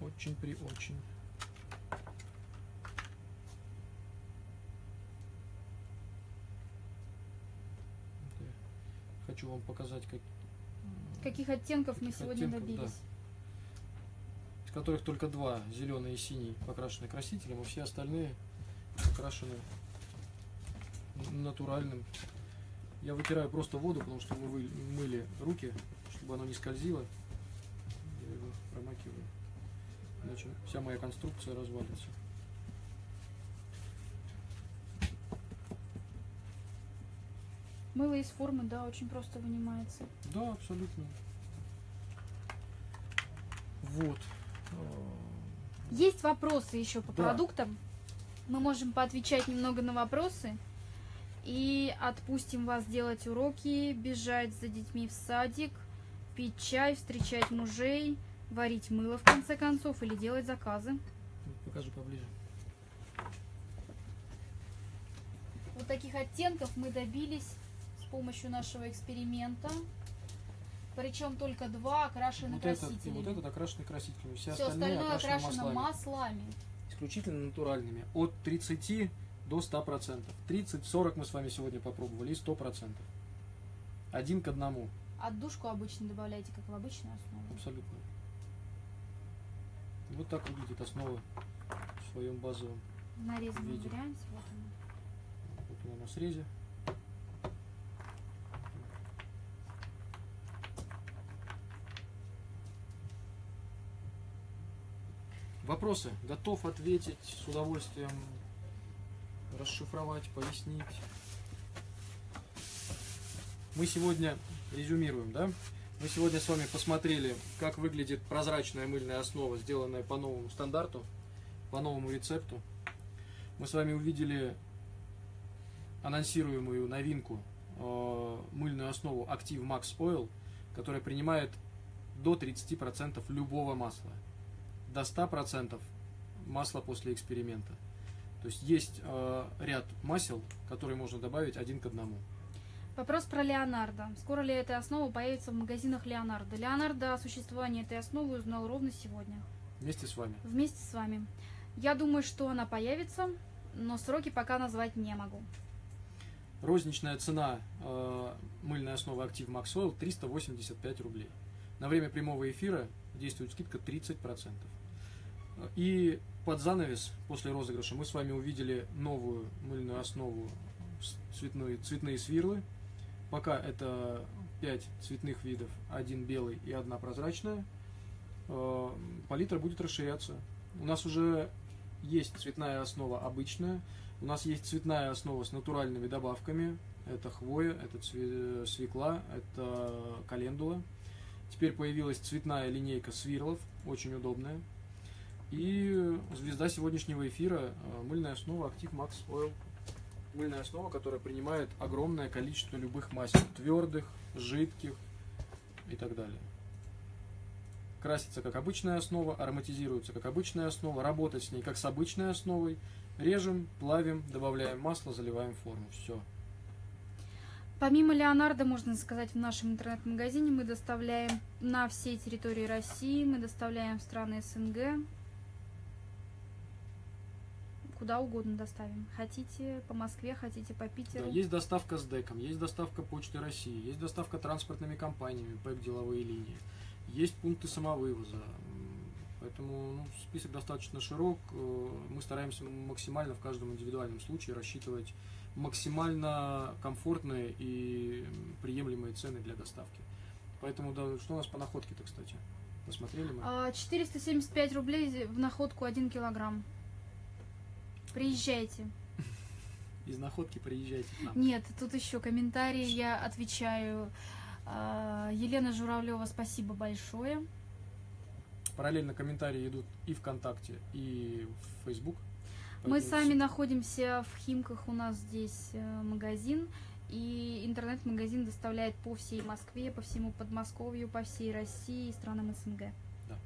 Очень. Хочу вам показать, каких оттенков мы сегодня добились. Да. Из которых только два, зеленый и синий, покрашены красителем, а все остальные покрашены натуральным. Я вытираю просто воду, потому что мы мыли руки, чтобы оно не скользило. Я его промакиваю. Иначе вся моя конструкция развалится. Мыло из формы, да, очень просто вынимается. Да, абсолютно. Вот. Есть вопросы еще по продуктам. Мы можем поотвечать немного на вопросы. И отпустим вас делать уроки, бежать за детьми в садик, пить чай, встречать мужей, варить мыло в конце концов или делать заказы. Покажу поближе. Вот таких оттенков мы добились с помощью нашего эксперимента, причем только два окрашены красителями. Вот этот окрашенный красителями, все остальное окрашено маслами. Исключительно натуральными, от 30 до 100%. 30-40 мы с вами сегодня попробовали, и 100%. Один к одному. Отдушку обычно добавляйте, как в обычную основу. Абсолютно. Вот так выглядит основа в своем базовом виде. Нарезанную грязь, вот она. Вот она на срезе. Вопросы? Готов ответить с удовольствием, расшифровать, пояснить. Мы сегодня резюмируем, да? Мы сегодня с вами посмотрели, как выглядит прозрачная мыльная основа, сделанная по новому стандарту, по новому рецепту. Мы с вами увидели анонсируемую новинку, мыльную основу Active MAX Oil, которая принимает до 30% любого масла. До 100% масла после эксперимента. То есть есть ряд масел, которые можно добавить один к одному. Вопрос про Леонардо. Скоро ли эта основа появится в магазинах Леонардо? Леонардо о существовании этой основы узнал ровно сегодня. Вместе с вами. Вместе с вами. Я думаю, что она появится, но сроки пока назвать не могу. Розничная цена мыльной основы Active Max Oil 385 рублей. На время прямого эфира действует скидка 30%. И под занавес, после розыгрыша, мы с вами увидели новую мыльную основу, цветные свирлы. Пока это 5 цветных видов, 1 белый и 1 прозрачная. Палитра будет расширяться. У нас уже есть цветная основа обычная. У нас есть цветная основа с натуральными добавками. Это хвоя, это свекла, это календула. Теперь появилась цветная линейка свирлов, очень удобная. И звезда сегодняшнего эфира – мыльная основа Active Max Oil. Мыльная основа, которая принимает огромное количество любых масел – твердых, жидких и так далее. Красится как обычная основа, ароматизируется как обычная основа, работать с ней как с обычной основой. Режем, плавим, добавляем масло, заливаем форму. Все. Помимо Леонардо, можно сказать, в нашем интернет-магазине мы доставляем на всей территории России, мы доставляем в страны СНГ. Куда угодно доставим. Хотите по Москве, хотите по Питеру. Да, есть доставка с ДЭКом, есть доставка Почты России, есть доставка транспортными компаниями, ПЭК «Деловые линии», есть пункты самовывоза. Поэтому список достаточно широк. Мы стараемся максимально в каждом индивидуальном случае рассчитывать максимально комфортные и приемлемые цены для доставки. Поэтому, да, что у нас по находке-то, кстати? Посмотрели мы? 475 рублей в находку 1 килограмм. Приезжайте. Из находки приезжайте к нам. Нет, тут еще комментарии, я отвечаю. Елена Журавлева, спасибо большое. Параллельно комментарии идут и ВКонтакте, и в Фейсбук. Мы сами находимся в Химках, у нас здесь магазин. И интернет-магазин доставляет по всей Москве, по всему Подмосковью, по всей России и странам СНГ. Да.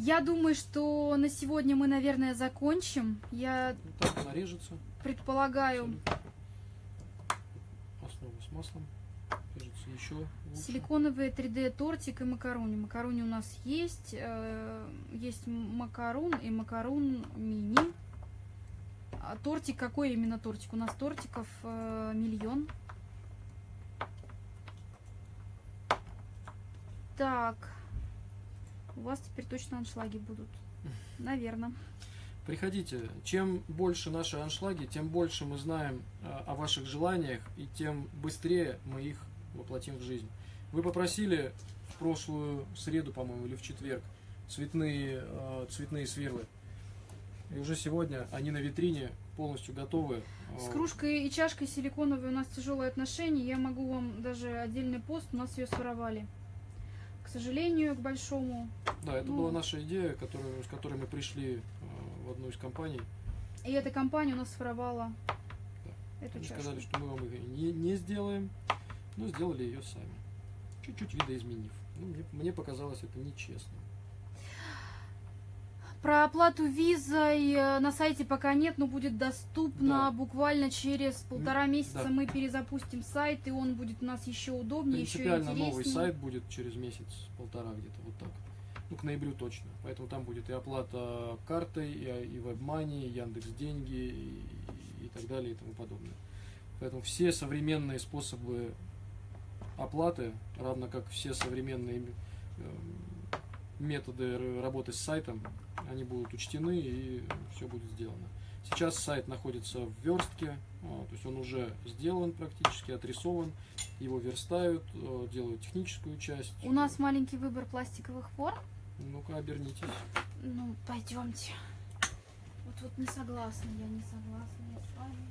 Я думаю, что на сегодня мы, наверное, закончим. Я так нарежется. Предполагаю. Основу с маслом. Режется еще лучше. Силиконовые 3D тортик и макароны. Макароны у нас есть. Есть макарон и макарон мини. А тортик, какой именно тортик? У нас тортиков миллион. Так, у вас теперь точно аншлаги будут. Наверное. Приходите. Чем больше наши аншлаги, тем больше мы знаем о ваших желаниях, и тем быстрее мы их воплотим в жизнь. Вы попросили в прошлую среду, по-моему, или в четверг, цветные сверлы. И уже сегодня они на витрине полностью готовы. С кружкой и чашкой силиконовой у нас тяжелые отношения. Я могу вам даже отдельный пост. У нас ее своровали. К сожалению, к большому. Да, это была наша идея, с которой мы пришли в одну из компаний. И эта компания у нас своровала эту чашку. Они сказали, что мы вам ее не сделаем, но сделали ее сами. Чуть-чуть видоизменив. Ну, мне показалось это нечестно. Про оплату визой на сайте пока нет, но будет доступно буквально через 1,5 месяца. Мы перезапустим сайт, и он будет у нас еще удобнее, еще интереснее. Принципиально новый сайт будет через месяц-полтора где-то, вот так. Ну, к ноябрю точно. Поэтому там будет и оплата картой, и WebMoney, и Яндекс.Деньги, и так далее, и тому подобное. Поэтому все современные способы оплаты, равно как все современные методы работы с сайтом, они будут учтены, и все будет сделано. Сейчас сайт находится в верстке, то есть он уже сделан практически, отрисован, его верстают, делают техническую часть. У нас маленький выбор пластиковых форм. Ну-ка, обернитесь. Ну, пойдемте. Вот не согласна, я не согласна я с вами.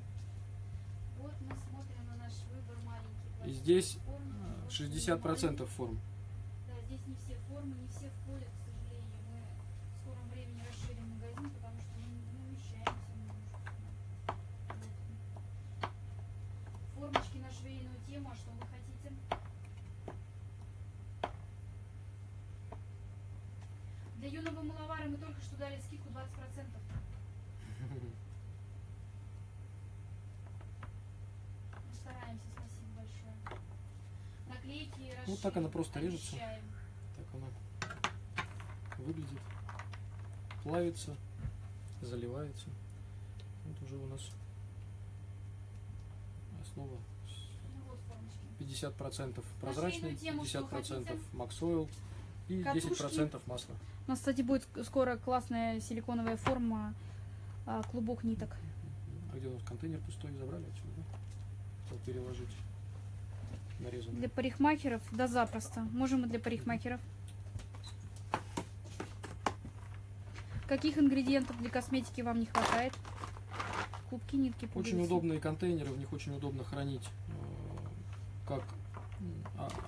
Вот мы смотрим на наш выбор маленький. И здесь 60% форм. Да, здесь не все формы, не все входят. Мы только что дали скидку 20%. Мы стараемся, спасибо большое. Наклейки расширим. Вот так она просто режется. Так она выглядит. Плавится, заливается. Вот уже у нас основа 50% прозрачный, 50% Max Oil и 10% масла. У нас, кстати, будет скоро классная силиконовая форма, клубок ниток. А где у нас контейнер пустой? Забрали отсюда, да? Переложить нарезанный. Для парикмахеров? Да, запросто. Можем и для парикмахеров. Каких ингредиентов для косметики вам не хватает? Клубки, нитки, пуговицы. Очень удобные контейнеры, в них очень удобно хранить как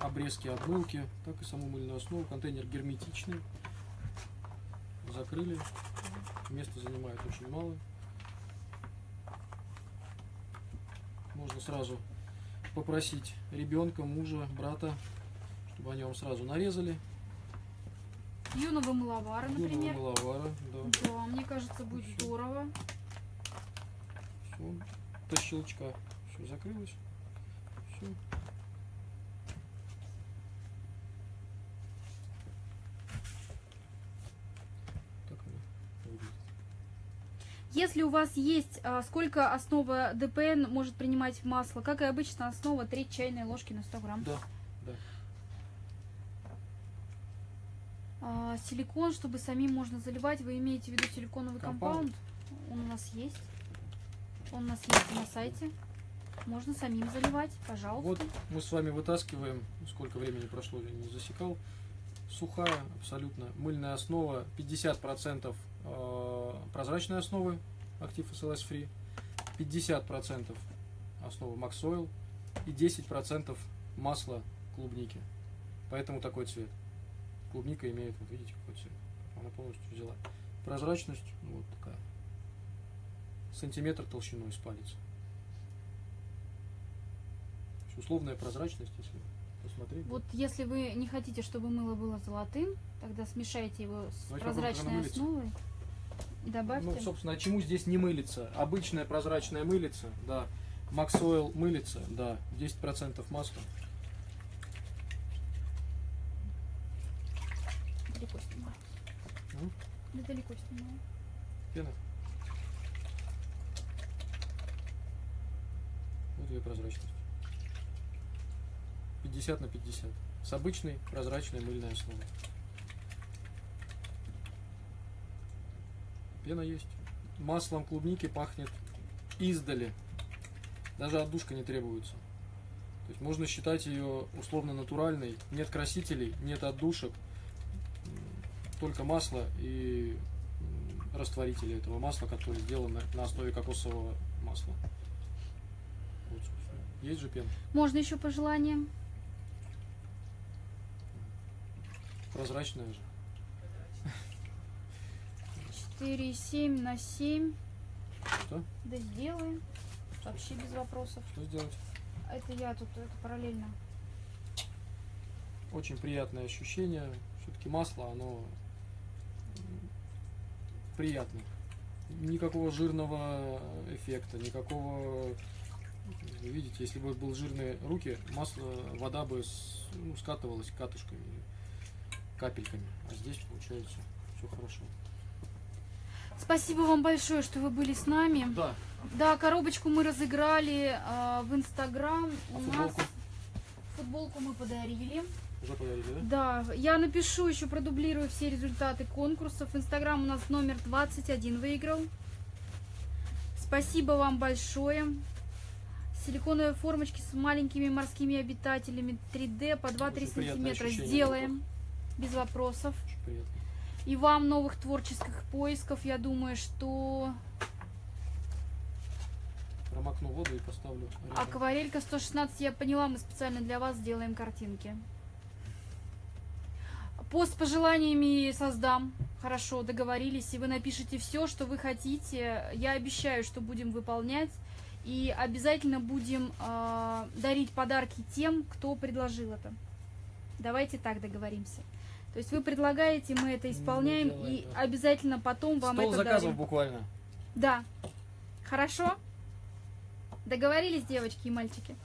обрезки от мылки, так и саму мыльную основу. Контейнер герметичный. Закрыли, места занимает очень мало, можно сразу попросить ребенка, мужа, брата, чтобы они вам сразу нарезали. Юного мыловара, например. Юного мыловара, да. Да, мне кажется, будет здорово. Все, до щелчка все закрылось. Все. Если у вас есть, сколько основа ДПН может принимать масло? Как и обычно, основа 3 чайные ложки на 100 грамм. Да, да. Силикон, чтобы самим можно заливать. Вы имеете в виду силиконовый компаунд? Он у нас есть. Он у нас есть на сайте. Можно самим заливать, пожалуйста. Вот мы с вами вытаскиваем, сколько времени прошло, я не засекал. Сухая абсолютно мыльная основа, 50% прозрачной основы Active SLS-free, 50% основы MAX Oil и 10% масла клубники. Поэтому такой цвет. Клубника имеет, вот видите, какой цвет. Она полностью взяла. Прозрачность вот такая. Сантиметр толщиной с палец. Условная прозрачность, если посмотреть. Вот если вы не хотите, чтобы мыло было золотым, тогда смешайте его с прозрачной основой и добавьте. Ну, собственно, а чему здесь не мылится? Обычная прозрачная мылится, да. MAX Oil мылится, да. 10% масла. Далеко снимаю. Да, далеко снимаю. Пена. Вот ее прозрачность. 50 на 50 с обычной прозрачной мыльной основой. Пена есть. Маслом клубники пахнет издали. Даже отдушка не требуется. То есть можно считать ее условно натуральной. Нет красителей, нет отдушек. Только масло и растворители этого масла, которые сделаны на основе кокосового масла. Вот, есть же пена. Можно еще по желаниям. Прозрачная же. 4,7 на 7. Что? Да сделаем. Вообще без вопросов. Что сделать? Это я тут, это параллельно. Очень приятное ощущение. Все-таки масло, оно приятное. Никакого жирного эффекта, никакого... Вы видите, если бы были жирные руки, масло, вода бы скатывалась катышками. Капельками, а здесь получается все хорошо. Спасибо вам большое, что вы были с нами. Да, да, коробочку мы разыграли в Инстаграм. А футболку? Футболку мы подарили. Уже подарили, да? Да, я напишу, еще продублирую все результаты конкурсов. Инстаграм у нас номер 21 выиграл. Спасибо вам большое. Силиконовые формочки с маленькими морскими обитателями 3D по 2-3 сантиметра сделаем. Без вопросов. И вам новых творческих поисков. Я думаю, что... Промокну воду и поставлю. Рядом. Акварелька 116, я поняла, мы специально для вас сделаем картинки. Пост с пожеланиями создам. Хорошо, договорились. И вы напишите все, что вы хотите. Я обещаю, что будем выполнять. И обязательно будем дарить подарки тем, кто предложил это. Давайте так договоримся. То есть вы предлагаете, мы это исполняем, ну, и обязательно потом вам это заказов дарим. Буквально. Да. Хорошо? Договорились, девочки и мальчики?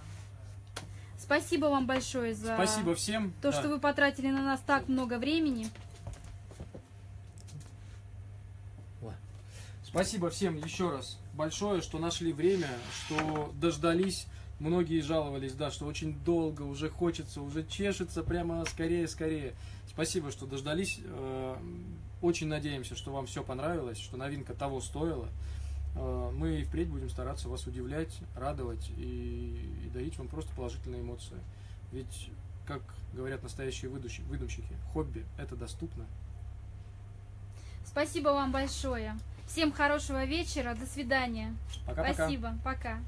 Спасибо вам большое за... Спасибо всем. То, да, что вы потратили на нас так много времени. Спасибо всем еще раз большое, что нашли время, что дождались. Многие жаловались, да, что очень долго, уже хочется, уже чешется, прямо скорее, скорее. Спасибо, что дождались. Очень надеемся, что вам все понравилось, что новинка того стоила. Мы и впредь будем стараться вас удивлять, радовать и дарить вам просто положительные эмоции. Ведь, как говорят настоящие выдумщики, хобби – это доступно. Спасибо вам большое. Всем хорошего вечера. До свидания. Пока-пока. Спасибо. Пока.